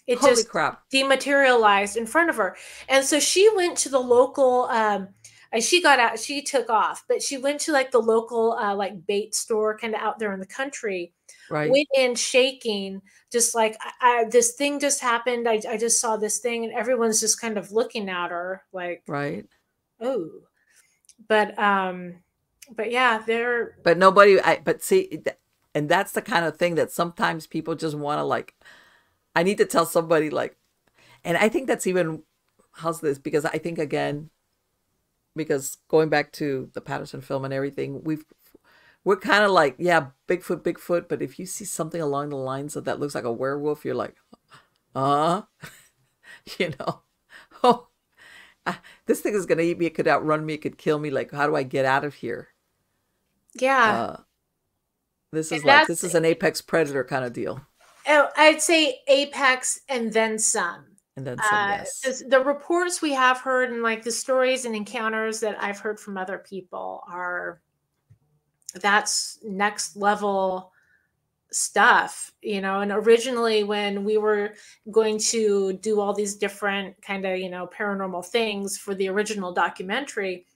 It Holy just crap. dematerialized in front of her. And so she went to the local, um, and she got out, she took off, but she went to like the local, uh, like bait store kind of out there in the country, right. went in shaking, just like, I, I, this thing just happened. I, I just saw this thing, and everyone's just kind of looking at her like, right. Oh, but, um, but yeah, they're, but nobody, I, but see, and that's the kind of thing that sometimes people just want to like, I need to tell somebody like, and I think that's even, how's this? Because I think again, because going back to the Patterson film and everything, we've, we're kind of like, yeah, Bigfoot, Bigfoot. But if you see something along the lines of that looks like a werewolf, you're like, uh, you know, oh, I, this thing is going to eat me. It could outrun me. It could kill me. Like, how do I get out of here? Yeah. Uh, this is like, this is an apex predator kind of deal. Oh, I'd say apex and then some. And then some, uh, yes. The reports we have heard and like the stories and encounters that I've heard from other people are that's next level stuff, you know. And originally when we were going to do all these different kind of, you know, paranormal things for the original documentary,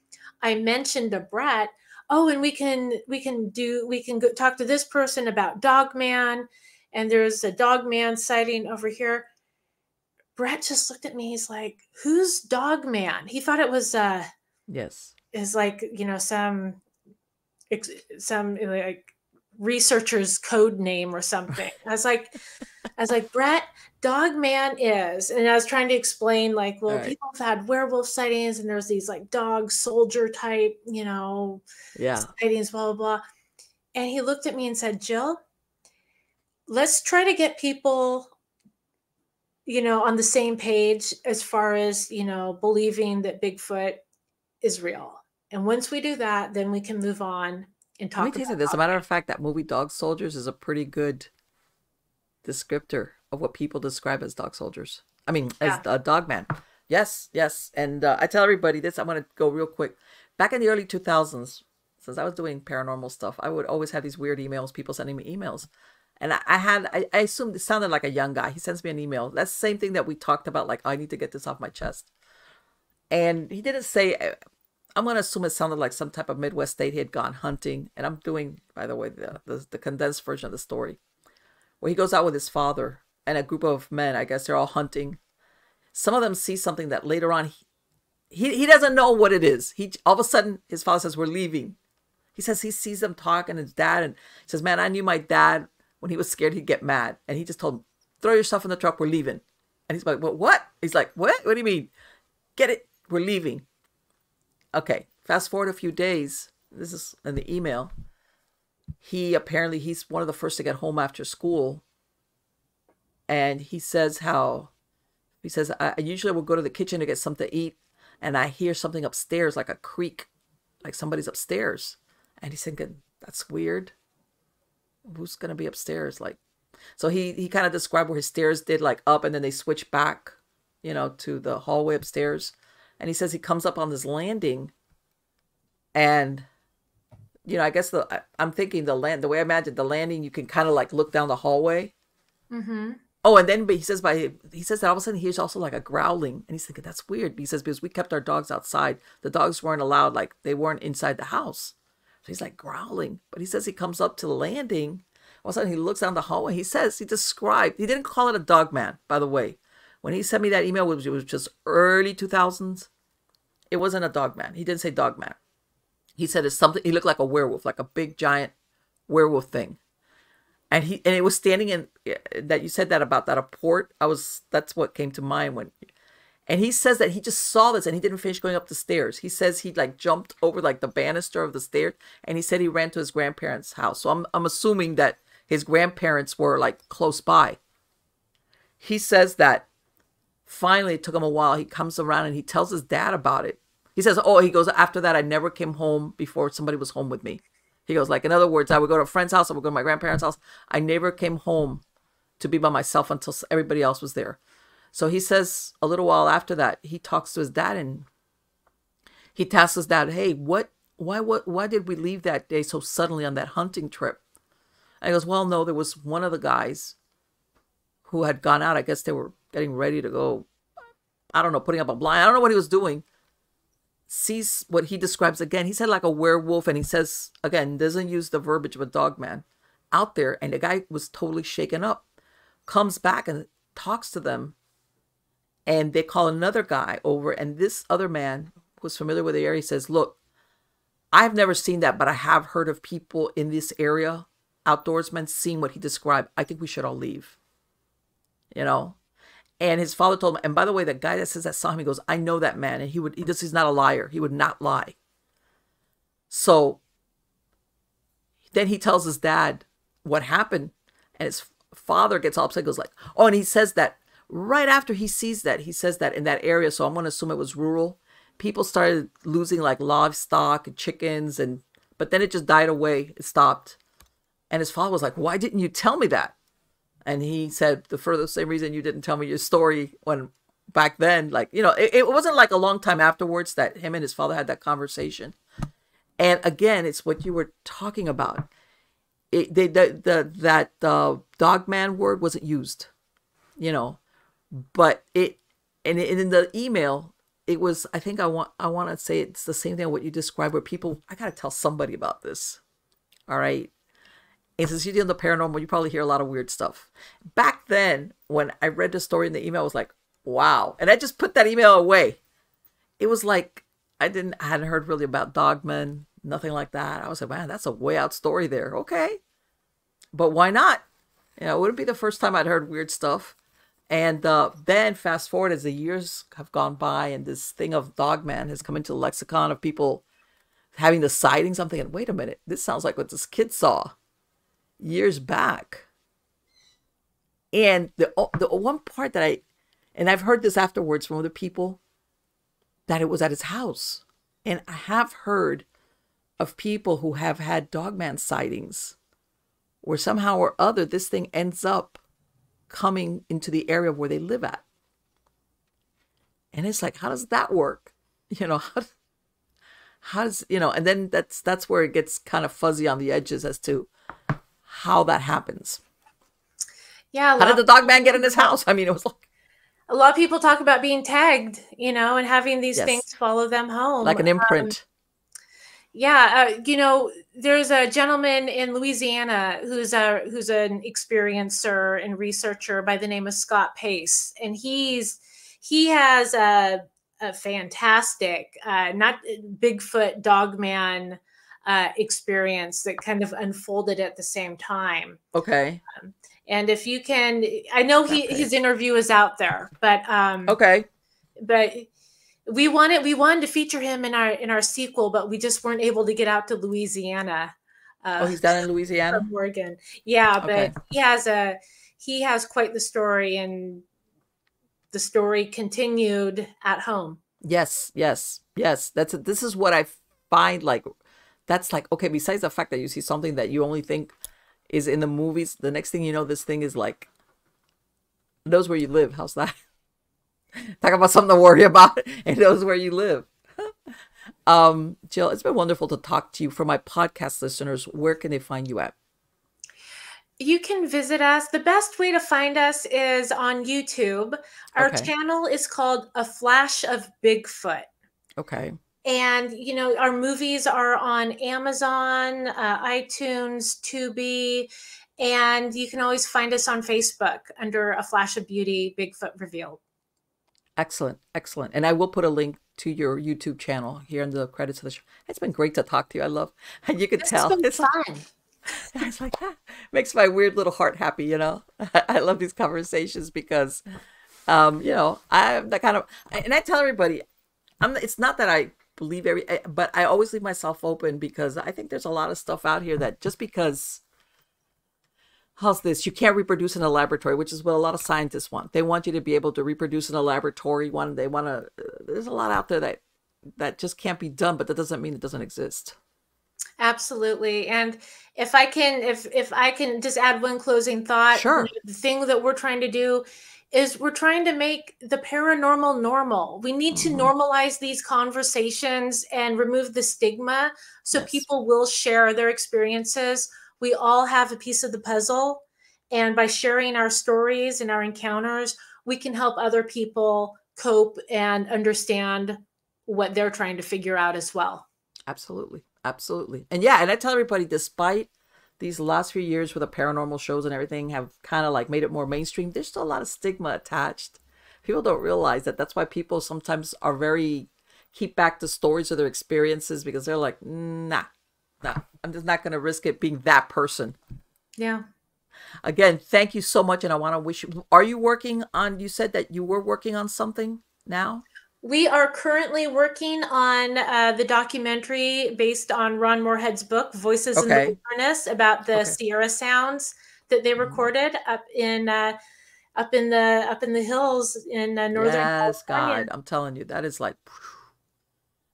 I mentioned to Brett, oh, and we can, we can do, we can go talk to this person about Dogman. And there's a Dogman sighting over here. Brett just looked at me. He's like, who's Dogman? He thought it was, uh, yes, is like, you know, some, some like researcher's code name or something. I was like, I was like, Brett, Dogman is, and I was trying to explain like, well, right. people have had werewolf sightings and there's these like dog soldier type, you know, yeah. sightings, blah, blah, blah. And he looked at me and said, Jill, let's try to get people, you know, on the same page as far as, you know, believing that Bigfoot is real. And once we do that, then we can move on and talk about it. Let me tell you this. As a matter of fact, that movie Dog Soldiers is a pretty good descriptor of what people describe as dog soldiers. I mean, yeah. as a Dogman. Yes, yes. And uh, I tell everybody this. I want to go real quick. Back in the early two thousands, since I was doing paranormal stuff, I would always have these weird emails, people sending me emails. And I had, I assumed it sounded like a young guy. He sends me an email. That's the same thing that we talked about. Like, I need to get this off my chest. And he didn't say, I'm going to assume it sounded like some type of Midwest state. He had gone hunting. And I'm doing, by the way, the, the, the condensed version of the story. Where he goes out with his father and a group of men. I guess they're all hunting. Some of them see something that later on, he, he, he doesn't know what it is. He all of a sudden, his father says, we're leaving. He says he sees them talking, his dad. And he says, man, I knew my dad. When he was scared, he'd get mad. And he just told him, throw yourself in the truck, we're leaving. And he's like, well, what? He's like, what? What do you mean? Get it, we're leaving. Okay, fast forward a few days. This is in the email. He apparently, he's one of the first to get home after school. And he says how, he says, I usually will go to the kitchen to get something to eat. And I hear something upstairs, like a creak, like somebody's upstairs. And he's thinking, that's weird. Who's going to be upstairs? Like, so he, he kind of described where his stairs did like up and then they switch back, you know, to the hallway upstairs. And he says he comes up on this landing and you know, I guess the, I, I'm thinking the land, the way I imagined the landing, you can kind of like look down the hallway. Mm-hmm. Oh, and then but he says by he says that all of a sudden he's also like a growling, and he's thinking that's weird. He says because we kept our dogs outside, the dogs weren't allowed, like they weren't inside the house. So he's like growling, but he says he comes up to the landing. All of a sudden he looks down the hallway. He says he described he didn't call it a dog man, by the way. When he sent me that email, which was just early two thousands, it wasn't a dog man. He didn't say dog man. He said it's something. He looked like a werewolf, like a big giant werewolf thing. And he and it was standing in that you said that about that a port. I was that's what came to mind when, and he says that he just saw this and he didn't finish going up the stairs. He says he like jumped over like the banister of the stairs, and he said he ran to his grandparents' house. So I'm I'm assuming that his grandparents were like close by. He says that finally it took him a while. He comes around and he tells his dad about it. He says, "Oh," he goes, "after that I never came home before somebody was home with me." He goes, like, in other words, I would go to a friend's house. I would go to my grandparents' house. I never came home to be by myself until everybody else was there. So he says a little while after that, he talks to his dad and he tasks his dad, hey, what, why, what, why did we leave that day so suddenly on that hunting trip? And he goes, well, no, there was one of the guys who had gone out. I guess they were getting ready to go, I don't know, putting up a blind. I don't know what he was doing. Sees what he describes again. He said like a werewolf, and he says again, doesn't use the verbiage of a dog man out there. And the guy was totally shaken up, comes back and talks to them. And they call another guy over. And this other man who's familiar with the area says, look, I've never seen that, but I have heard of people in this area, outdoorsmen, seeing what he described. I think we should all leave, you know? And his father told him, and by the way, the guy that says that saw him, he goes, I know that man. And he would, he just, he's not a liar. He would not lie. So then he tells his dad what happened. And his father gets all upset, goes like, oh, and he says that right after he sees that, he says that in that area, so I'm going to assume it was rural, people started losing like livestock and chickens. And, but then it just died away. It stopped. And his father was like, why didn't you tell me that? And he said, the further same reason you didn't tell me your story when back then, like, you know, it, it wasn't like a long time afterwards that him and his father had that conversation. And again, it's what you were talking about. It, they, the, the, that uh, dog man word wasn't used, you know, but it, and in the email, it was, I think I want, I want to say it's the same thing what you described where people, I got to tell somebody about this. All right. And since you deal in the paranormal, you probably hear a lot of weird stuff. Back then, when I read the story in the email, I was like, wow. And I just put that email away. It was like, I didn't, I hadn't heard really about dogmen, nothing like that. I was like, man, that's a way out story there. Okay. But why not? You know, it wouldn't be the first time I'd heard weird stuff. And uh, then fast forward as the years have gone by and this thing of dogman has come into the lexicon of people having the sightings, I'm thinking, wait a minute, this sounds like what this kid saw years back. And the, the one part that I, and I've heard this afterwards from other people, that it was at his house. And I have heard of people who have had dogman sightings where somehow or other this thing ends up coming into the area where they live at. And it's like, how does that work? You know, how, how does, you know, and then that's, that's where it gets kind of fuzzy on the edges as to how that happens. Yeah. How did the dog man get in his house? I mean, it was like a lot of people talk about being tagged, you know, and having these yes. things follow them home. Like an imprint. Um, yeah. Uh, you know, there's a gentleman in Louisiana who's a, who's an experiencer and researcher by the name of Scott Pace. And he's, he has a, a fantastic, uh, not Bigfoot dogman, Uh, experience that kind of unfolded at the same time. Okay. Um, and if you can, I know he, okay. his interview is out there, but, um, okay. But we wanted, we wanted to feature him in our, in our sequel, but we just weren't able to get out to Louisiana. Uh, oh, he's down in Louisiana? From Oregon. Yeah. But okay. he has a, he has quite the story, and the story continued at home. Yes. Yes. Yes. That's, a, this is what I find like, that's like, okay, besides the fact that you see something that you only think is in the movies, the next thing you know, this thing is like, knows where you live. How's that? Talk about something to worry about. It knows where you live. Um, Jill, it's been wonderful to talk to you. For my podcast listeners, where can they find you at? You can visit us. The best way to find us is on YouTube. Our okay. channel is called A Flash of Bigfoot. Okay. And, you know, our movies are on Amazon, uh, iTunes, Tubi, and you can always find us on Facebook under A Flash of Beauty, Bigfoot Revealed. Excellent. Excellent. And I will put a link to your YouTube channel here in the credits of the show. It's been great to talk to you. I love, and you can this tell. It's fun. I was like, ah, makes my weird little heart happy, you know. I love these conversations because, um, you know, I'm the kind of, and I tell everybody, I'm. It's not that I believe every, but I always leave myself open because I think there's a lot of stuff out here that just because, how's this? You can't reproduce in a laboratory, which is what a lot of scientists want. They want you to be able to reproduce in a laboratory. One, they want to. There's a lot out there that that just can't be done, but that doesn't mean it doesn't exist. Absolutely. And if I can, if, if I can just add one closing thought, sure. The thing that we're trying to do is we're trying to make the paranormal normal. We need mm-hmm. to normalize these conversations and remove the stigma. So yes. people will share their experiences. We all have a piece of the puzzle. And by sharing our stories and our encounters, we can help other people cope and understand what they're trying to figure out as well. Absolutely. Absolutely. And yeah, and I tell everybody, despite these last few years with the paranormal shows and everything have kind of like made it more mainstream, there's still a lot of stigma attached. People don't realize that. That's why people sometimes are very, keep back the stories of their experiences because they're like, nah, nah, I'm just not going to risk it being that person. Yeah. Again, thank you so much. And I want to wish you, are you working on, you said that you were working on something now? We are currently working on uh, the documentary based on Ron Morehead's book, Voices okay. in the Wilderness, about the okay. Sierra Sounds that they recorded mm-hmm. up in uh, up in the up in the hills in uh, Northern yes, California. God, I'm telling you, that is like, phew.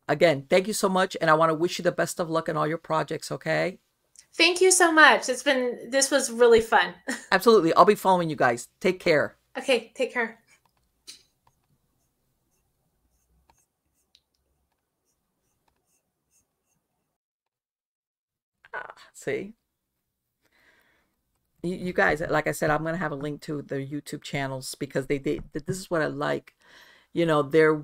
Again, thank you so much. And I want to wish you the best of luck in all your projects, okay? Thank you so much. It's been, this was really fun. Absolutely. I'll be following you guys. Take care. Okay, take care. See, you, you guys, like I said, I'm going to have a link to their YouTube channels because they, they, this is what I like. You know, they're,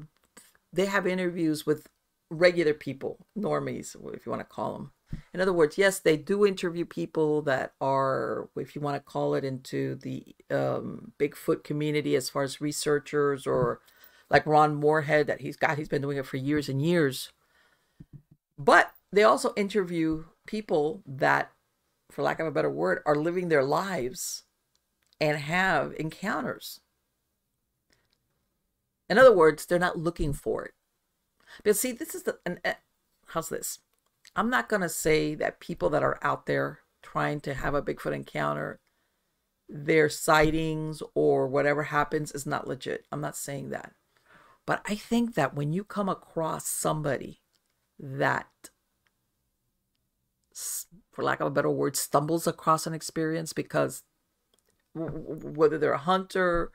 they have interviews with regular people, normies, if you want to call them. In other words, yes, they do interview people that are, if you want to call it, into the um, Bigfoot community as far as researchers or like Ron Morehead that he's got, he's been doing it for years and years. But they also interview people that, for lack of a better word, are living their lives and have encounters. In other words, they're not looking for it. But see, this is the, an, how's this? I'm not going to say that people that are out there trying to have a Bigfoot encounter, their sightings or whatever happens is not legit. I'm not saying that. But I think that when you come across somebody that, for lack of a better word, stumbles across an experience because whether they're a hunter,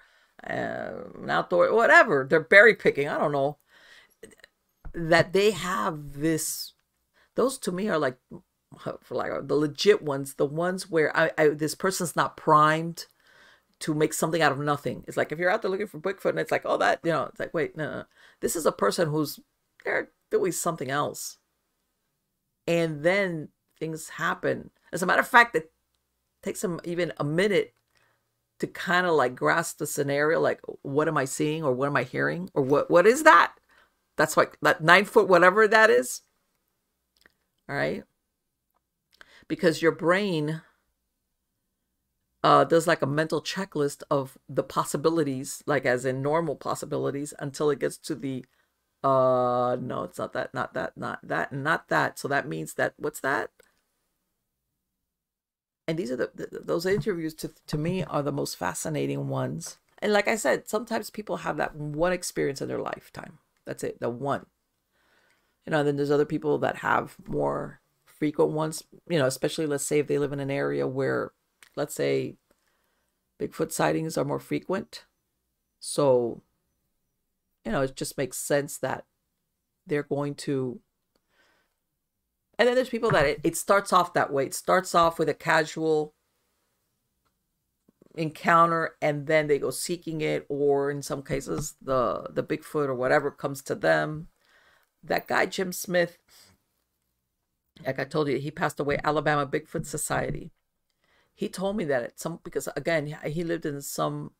uh, an outdoor, whatever, they're berry picking, I don't know, that they have this, those to me are like, for lack of, the legit ones, the ones where I, I this person's not primed to make something out of nothing. It's like, if you're out there looking for Bigfoot and it's like, oh, that, you know, it's like, wait, no, no. This is a person who's, they're doing something else. And then things happen. As a matter of fact, it takes them even a minute to kind of like grasp the scenario, like, what am I seeing or what am I hearing or what what is that? That's like that nine foot, whatever that is. All right. Because your brain uh, does like a mental checklist of the possibilities, like as in normal possibilities, until it gets to the uh, no, it's not that, not that, not that, not that. So that means that, what's that? And these are the, the those interviews to to me are the most fascinating ones. And like I said, sometimes people have that one experience in their lifetime. That's it, the one. You know, then there's other people that have more frequent ones. You know, especially let's say if they live in an area where, let's say, Bigfoot sightings are more frequent. So, you know, it just makes sense that they're going to And then there's people that it, it starts off that way. It starts off with a casual encounter, and then they go seeking it, or in some cases, the, the Bigfoot or whatever comes to them. That guy, Jim Smith, like I told you, he passed away, Alabama Bigfoot Society. He told me that at some, because again, he lived in some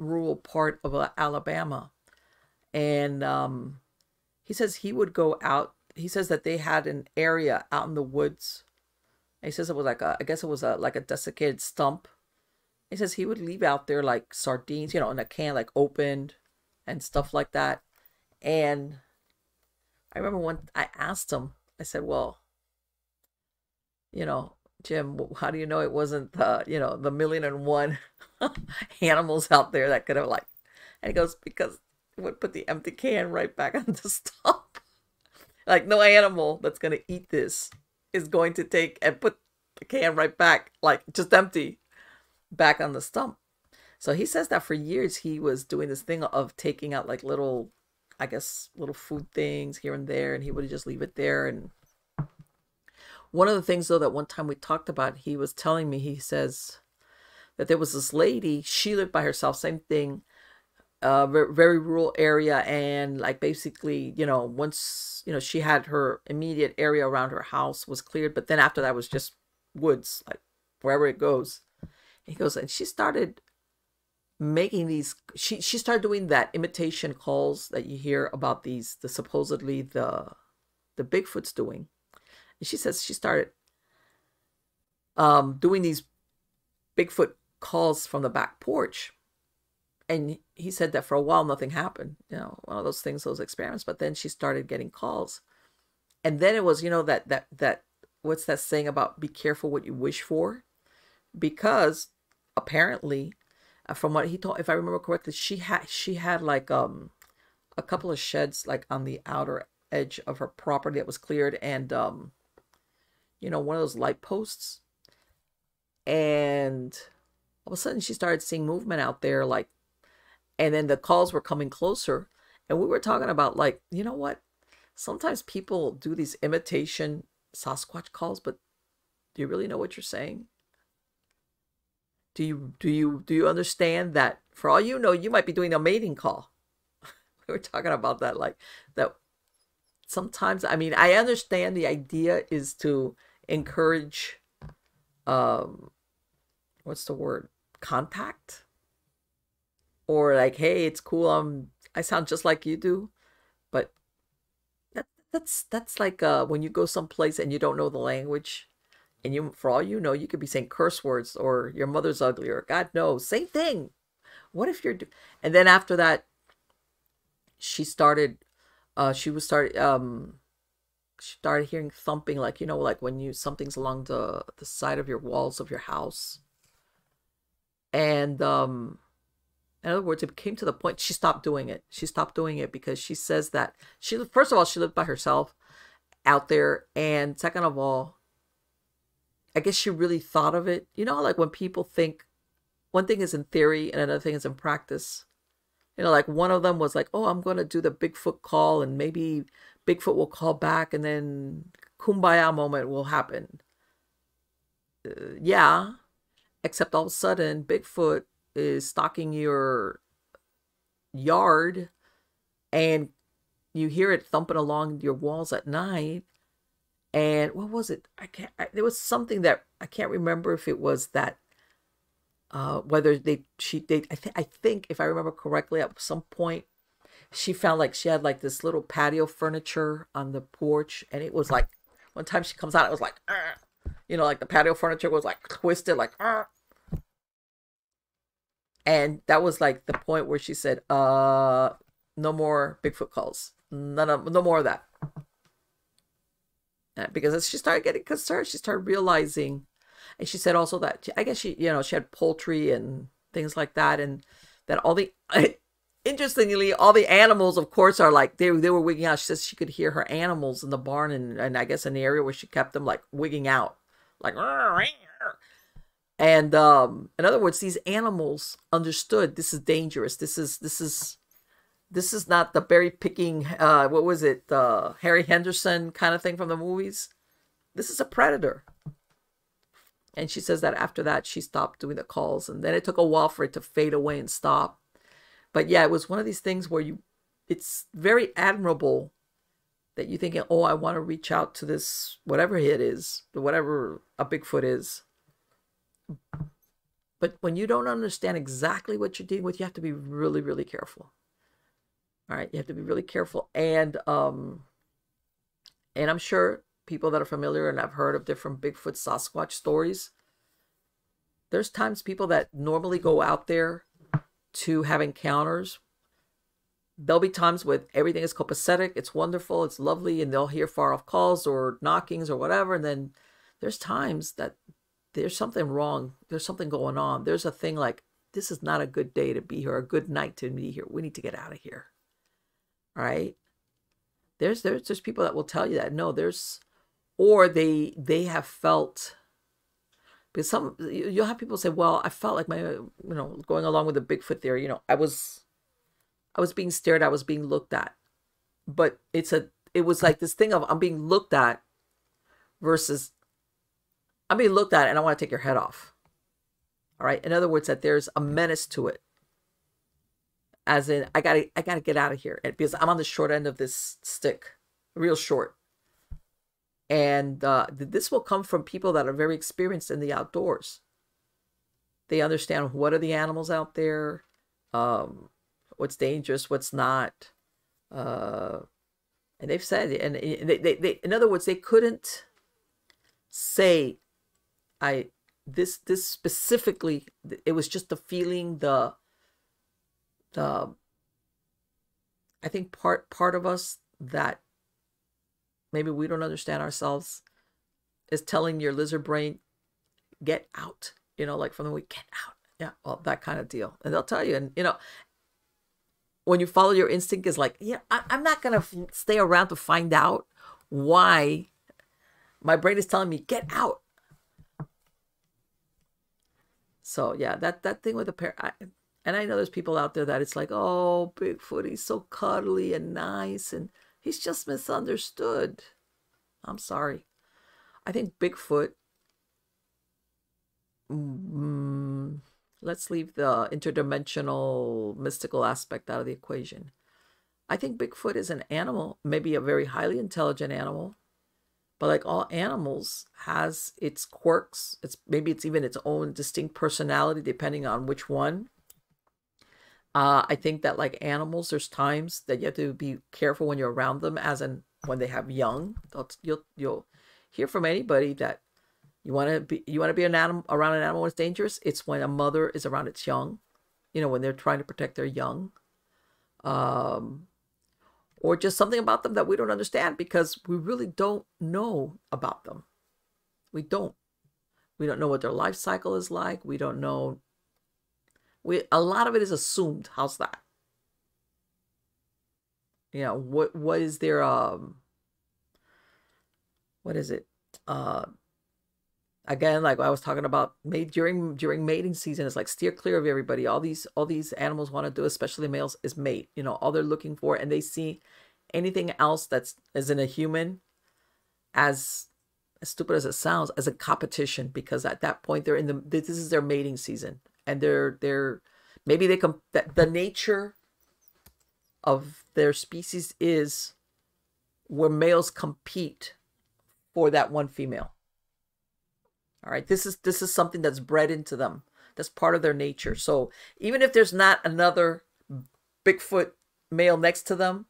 rural part of uh, Alabama. And um, he says he would go out. He says that they had an area out in the woods. And he says it was like a, I guess it was a, like a desiccated stump. He says he would leave out there like sardines, you know, in a can, like opened and stuff like that. And I remember when I asked him, I said, well, you know, Jim, how do you know it wasn't the, you know, the million and one animals out there that could have like, and he goes, because it would put the empty can right back on the stump. Like no animal that's going to eat this is going to take and put the can right back, like just empty, back on the stump. So he says that for years he was doing this thing of taking out like little, I guess, little food things here and there, and he would just leave it there. And one of the things, though, that one time we talked about, he was telling me, he says that there was this lady, she lived by herself, same thing, uh, very, very rural area. And like, basically, you know, once, you know, she had her immediate area around her house was cleared, but then after that was just woods, like wherever it goes. He goes, and she started making these, she, she started doing that imitation calls that you hear about these, the supposedly the, the Bigfoot's doing. She says she started um, doing these Bigfoot calls from the back porch. And he said that for a while, nothing happened. You know, one of those things, those experiments. But then she started getting calls. And then it was, you know, that, that, that, what's that saying about be careful what you wish for? Because apparently, from what he told, if I remember correctly, she had, she had like um, a couple of sheds like on the outer edge of her property that was cleared. And, um, you know, one of those light posts. And all of a sudden she started seeing movement out there. Like, and then the calls were coming closer. And we were talking about like, you know what? Sometimes people do these imitation Sasquatch calls, but do you really know what you're saying? Do you, do you, do you understand that for all you know, you might be doing a mating call? We were talking about that, like that sometimes, I mean, I understand the idea is to encourage, um, what's the word, contact, or like, hey, it's cool. Um, I sound just like you do, but that, that's, that's like, uh, when you go someplace and you don't know the language, and you, for all you know, you could be saying curse words or your mother's ugly or God knows, same thing. What if you're, do and then after that, she started, uh, she was started, um, she started hearing thumping, like, you know, like when you, something's along the, the side of your walls of your house. And, um, in other words, it came to the point, she stopped doing it. She stopped doing it because she says that she, first of all, she lived by herself out there. And second of all, I guess she really thought of it. You know, like when people think one thing is in theory and another thing is in practice. You know, like one of them was like, oh, I'm going to do the Bigfoot call and maybe Bigfoot will call back and then kumbaya moment will happen. Uh, yeah, except all of a sudden Bigfoot is stalking your yard and you hear it thumping along your walls at night. And what was it? I can't, I, there was something that I can't remember if it was that. Uh, whether they, she, they, I, th I think if I remember correctly, at some point she found like she had like this little patio furniture on the porch. And it was like, one time she comes out, it was like, argh. You know, like the patio furniture was like twisted, like, argh. And that was like the point where she said, uh, no more Bigfoot calls, none of, no more of that. And because as she started getting concerned, she started realizing. And she said also that, I guess she, you know, she had poultry and things like that. And that all the, interestingly, all the animals, of course, are like, they, they were wigging out. She says she could hear her animals in the barn and, and I guess an area where she kept them like wigging out. Like, and um, in other words, these animals understood this is dangerous. This is, this is, this is not the berry picking, uh, what was it? Uh, Harry Henderson kind of thing from the movies. This is a predator. And she says that after that, she stopped doing the calls. And then it took a while for it to fade away and stop. But yeah, it was one of these things where you, it's very admirable that you're thinking, oh, I want to reach out to this, whatever it is, whatever a Bigfoot is. But when you don't understand exactly what you're dealing with, you have to be really, really careful. All right, you have to be really careful. And um, and I'm sure people that are familiar and I've heard of different Bigfoot Sasquatch stories, there's times people that normally go out there to have encounters. There'll be times with everything is copacetic, it's wonderful, it's lovely, and they'll hear far off calls or knockings or whatever. And then there's times that there's something wrong. There's something going on. There's a thing like, this is not a good day to be here, a good night to be here. We need to get out of here. All right. There's, there's, there's people that will tell you that. No, there's, or they, they have felt, because some, you'll have people say, well, I felt like my, you know, going along with the Bigfoot theory, you know, I was, I was being stared, I was being looked at, but it's a, it was like this thing of I'm being looked at versus I'm being looked at and I want to take your head off. All right. In other words, that there's a menace to it. As in, I gotta, I gotta get out of here because I'm on the short end of this stick, real short. And uh, this will come from people that are very experienced in the outdoors. They understand what are the animals out there, um, what's dangerous, what's not. Uh, and they've said, and they, they, they, in other words, they couldn't say, I this this specifically. It was just the feeling, the. The, I think part part of us that maybe we don't understand ourselves is telling your lizard brain, get out, you know, like from the way, get out. Yeah, well, that kind of deal. And they'll tell you, and, you know, when you follow your instinct is like, yeah, I, I'm not going to stay around to find out why my brain is telling me, get out. So, yeah, that, that thing with the pair, I, and I know there's people out there that it's like, oh, Bigfoot, he's so cuddly and nice, and he's just misunderstood. I'm sorry. I think Bigfoot, mm, let's leave the interdimensional mystical aspect out of the equation. I think Bigfoot is an animal, maybe a very highly intelligent animal, but like all animals, has its quirks. It's maybe it's even its own distinct personality, depending on which one. Uh, I think that like animals, there's times that you have to be careful when you're around them, as in when they have young. You'll you'll hear from anybody that you want to be you want to be an animal around an animal that's dangerous. It's when a mother is around its young, you know, when they're trying to protect their young, um, or just something about them that we don't understand because we really don't know about them. We don't. We don't know what their life cycle is like. We don't know. We, a lot of it is assumed. How's that? You know, what, what is their, um, what is it? Uh, again, like I was talking about mate during, during mating season, it's like steer clear of everybody. All these, all these animals want to do, especially males, is mate, you know, all they're looking for. And they see anything else that's, as in a human, as, as stupid as it sounds, as a competition, because at that point they're in the, this is their mating season. And they're, they're, maybe they come, the nature of their species is where males compete for that one female. All right. This is, this is something that's bred into them. That's part of their nature. So even if there's not another Bigfoot male next to them,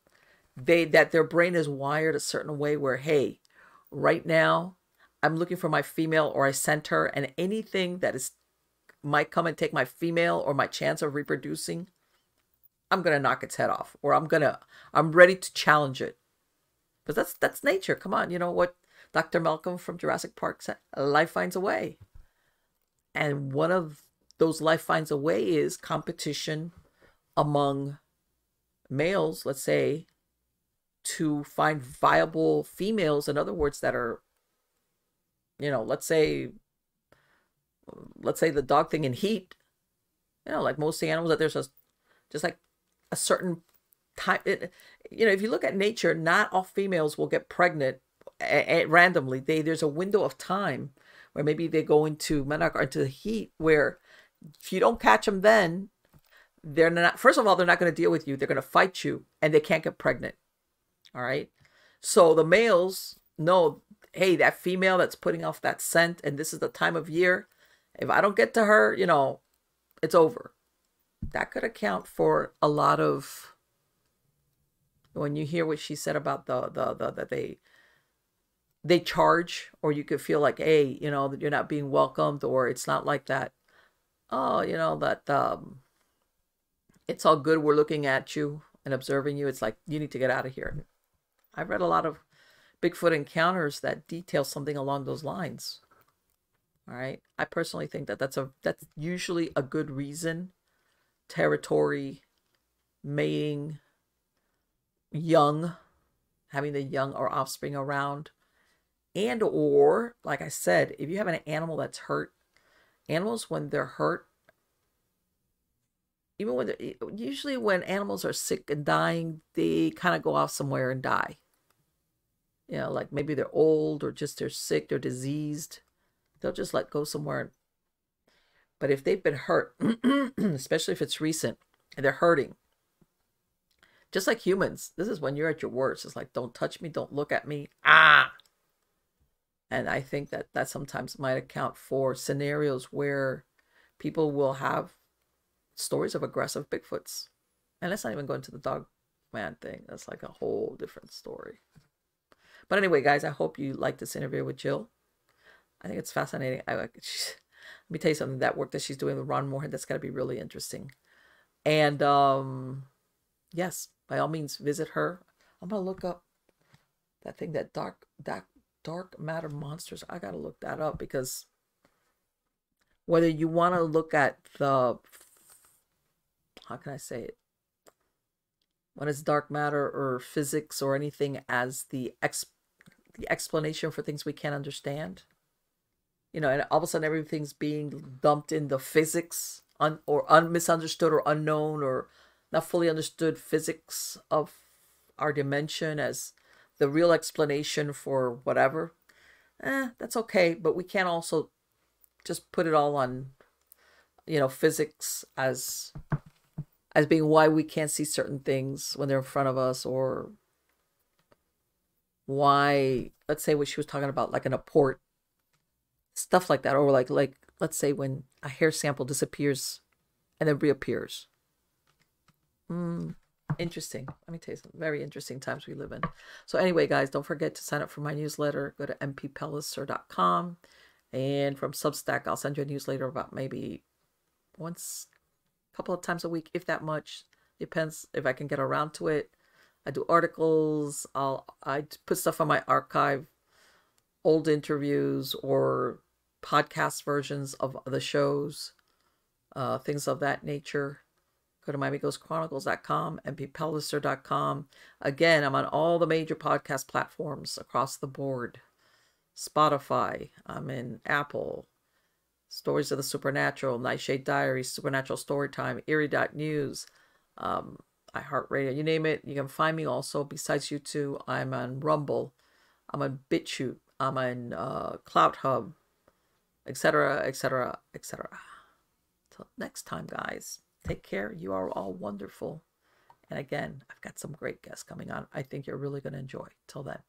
they, that their brain is wired a certain way where, hey, right now I'm looking for my female, or I sent her, and anything that is might come and take my female or my chance of reproducing, I'm going to knock its head off, or I'm going to, I'm ready to challenge it. But that's, that's nature. Come on. You know what Doctor Malcolm from Jurassic Park said, life finds a way. And one of those life finds a way is competition among males, let's say, to find viable females. In other words, that are, you know, let's say, let's say the dog thing in heat, you know, like most of the animals, that there's a, just like a certain time, it, you know, if you look at nature, not all females will get pregnant at, at randomly. They, there's a window of time where maybe they go into Monarch or into the heat where if you don't catch them then, they're not, first of all, they're not going to deal with you. They're going to fight you and they can't get pregnant. All right. So the males know, hey, that female that's putting off that scent and this is the time of year. If I don't get to her, you know, it's over. That could account for a lot of, when you hear what she said about the, the, the, that they, they charge, or you could feel like, hey, you know, that you're not being welcomed, or it's not like that. Oh, you know, that, um, it's all good. We're looking at you and observing you. It's like, you need to get out of here. I've read a lot of Bigfoot encounters that detail something along those lines. All right. I personally think that that's a, that's usually a good reason. Territory, mating, young, having the young or offspring around. And, or like I said, if you have an animal that's hurt, animals, when they're hurt, even when they're, usually when animals are sick and dying, they kind of go off somewhere and die. You know, like maybe they're old or just they're sick, they're diseased. They'll just let go somewhere. But if they've been hurt, especially if it's recent and they're hurting, just like humans, this is when you're at your worst. It's like, don't touch me. Don't look at me. Ah. And I think that that sometimes might account for scenarios where people will have stories of aggressive Bigfoots. And let's not even go into the dog man thing. That's like a whole different story. But anyway, guys, I hope you liked this interview with Jill. I think it's fascinating. I like, let me tell you something, that work that she's doing with Ron Morehead, that's got to be really interesting. And um, yes, by all means, visit her. I'm going to look up that thing, that dark, dark, dark matter monsters. I got to look that up, because whether you want to look at the, how can I say it? When it's dark matter or physics or anything as the ex the explanation for things we can't understand. You know, and all of a sudden everything's being dumped in the physics un or un misunderstood or unknown or not fully understood physics of our dimension as the real explanation for whatever. Eh, that's okay. But we can't also just put it all on, you know, physics as as being why we can't see certain things when they're in front of us, or why, let's say what she was talking about, like an apport. Stuff like that, or like, like let's say when a hair sample disappears and then reappears. Mm, interesting. Let me tell you something. Very interesting times we live in. So anyway, guys, don't forget to sign up for my newsletter. Go to m p pellicer dot com. And from Substack, I'll send you a newsletter about maybe once, a couple of times a week, if that much. Depends if I can get around to it. I do articles. I'll I put stuff on my archive, old interviews or podcast versions of the shows, uh, things of that nature. Go to Miami Ghost Chronicles dot com, m p pellicer dot com. Again, I'm on all the major podcast platforms across the board. Spotify, I'm in Apple, Stories of the Supernatural, Nightshade Diary, Supernatural Storytime, Eerie dot news, um, iHeartRadio, you name it. You can find me also, besides YouTube, I'm on Rumble, I'm on BitChute, I'm on uh, Cloud Hub, et cetera, et cetera, et cetera. Till next time, guys, take care. You are all wonderful. And again, I've got some great guests coming on. I think you're really going to enjoy. Till then.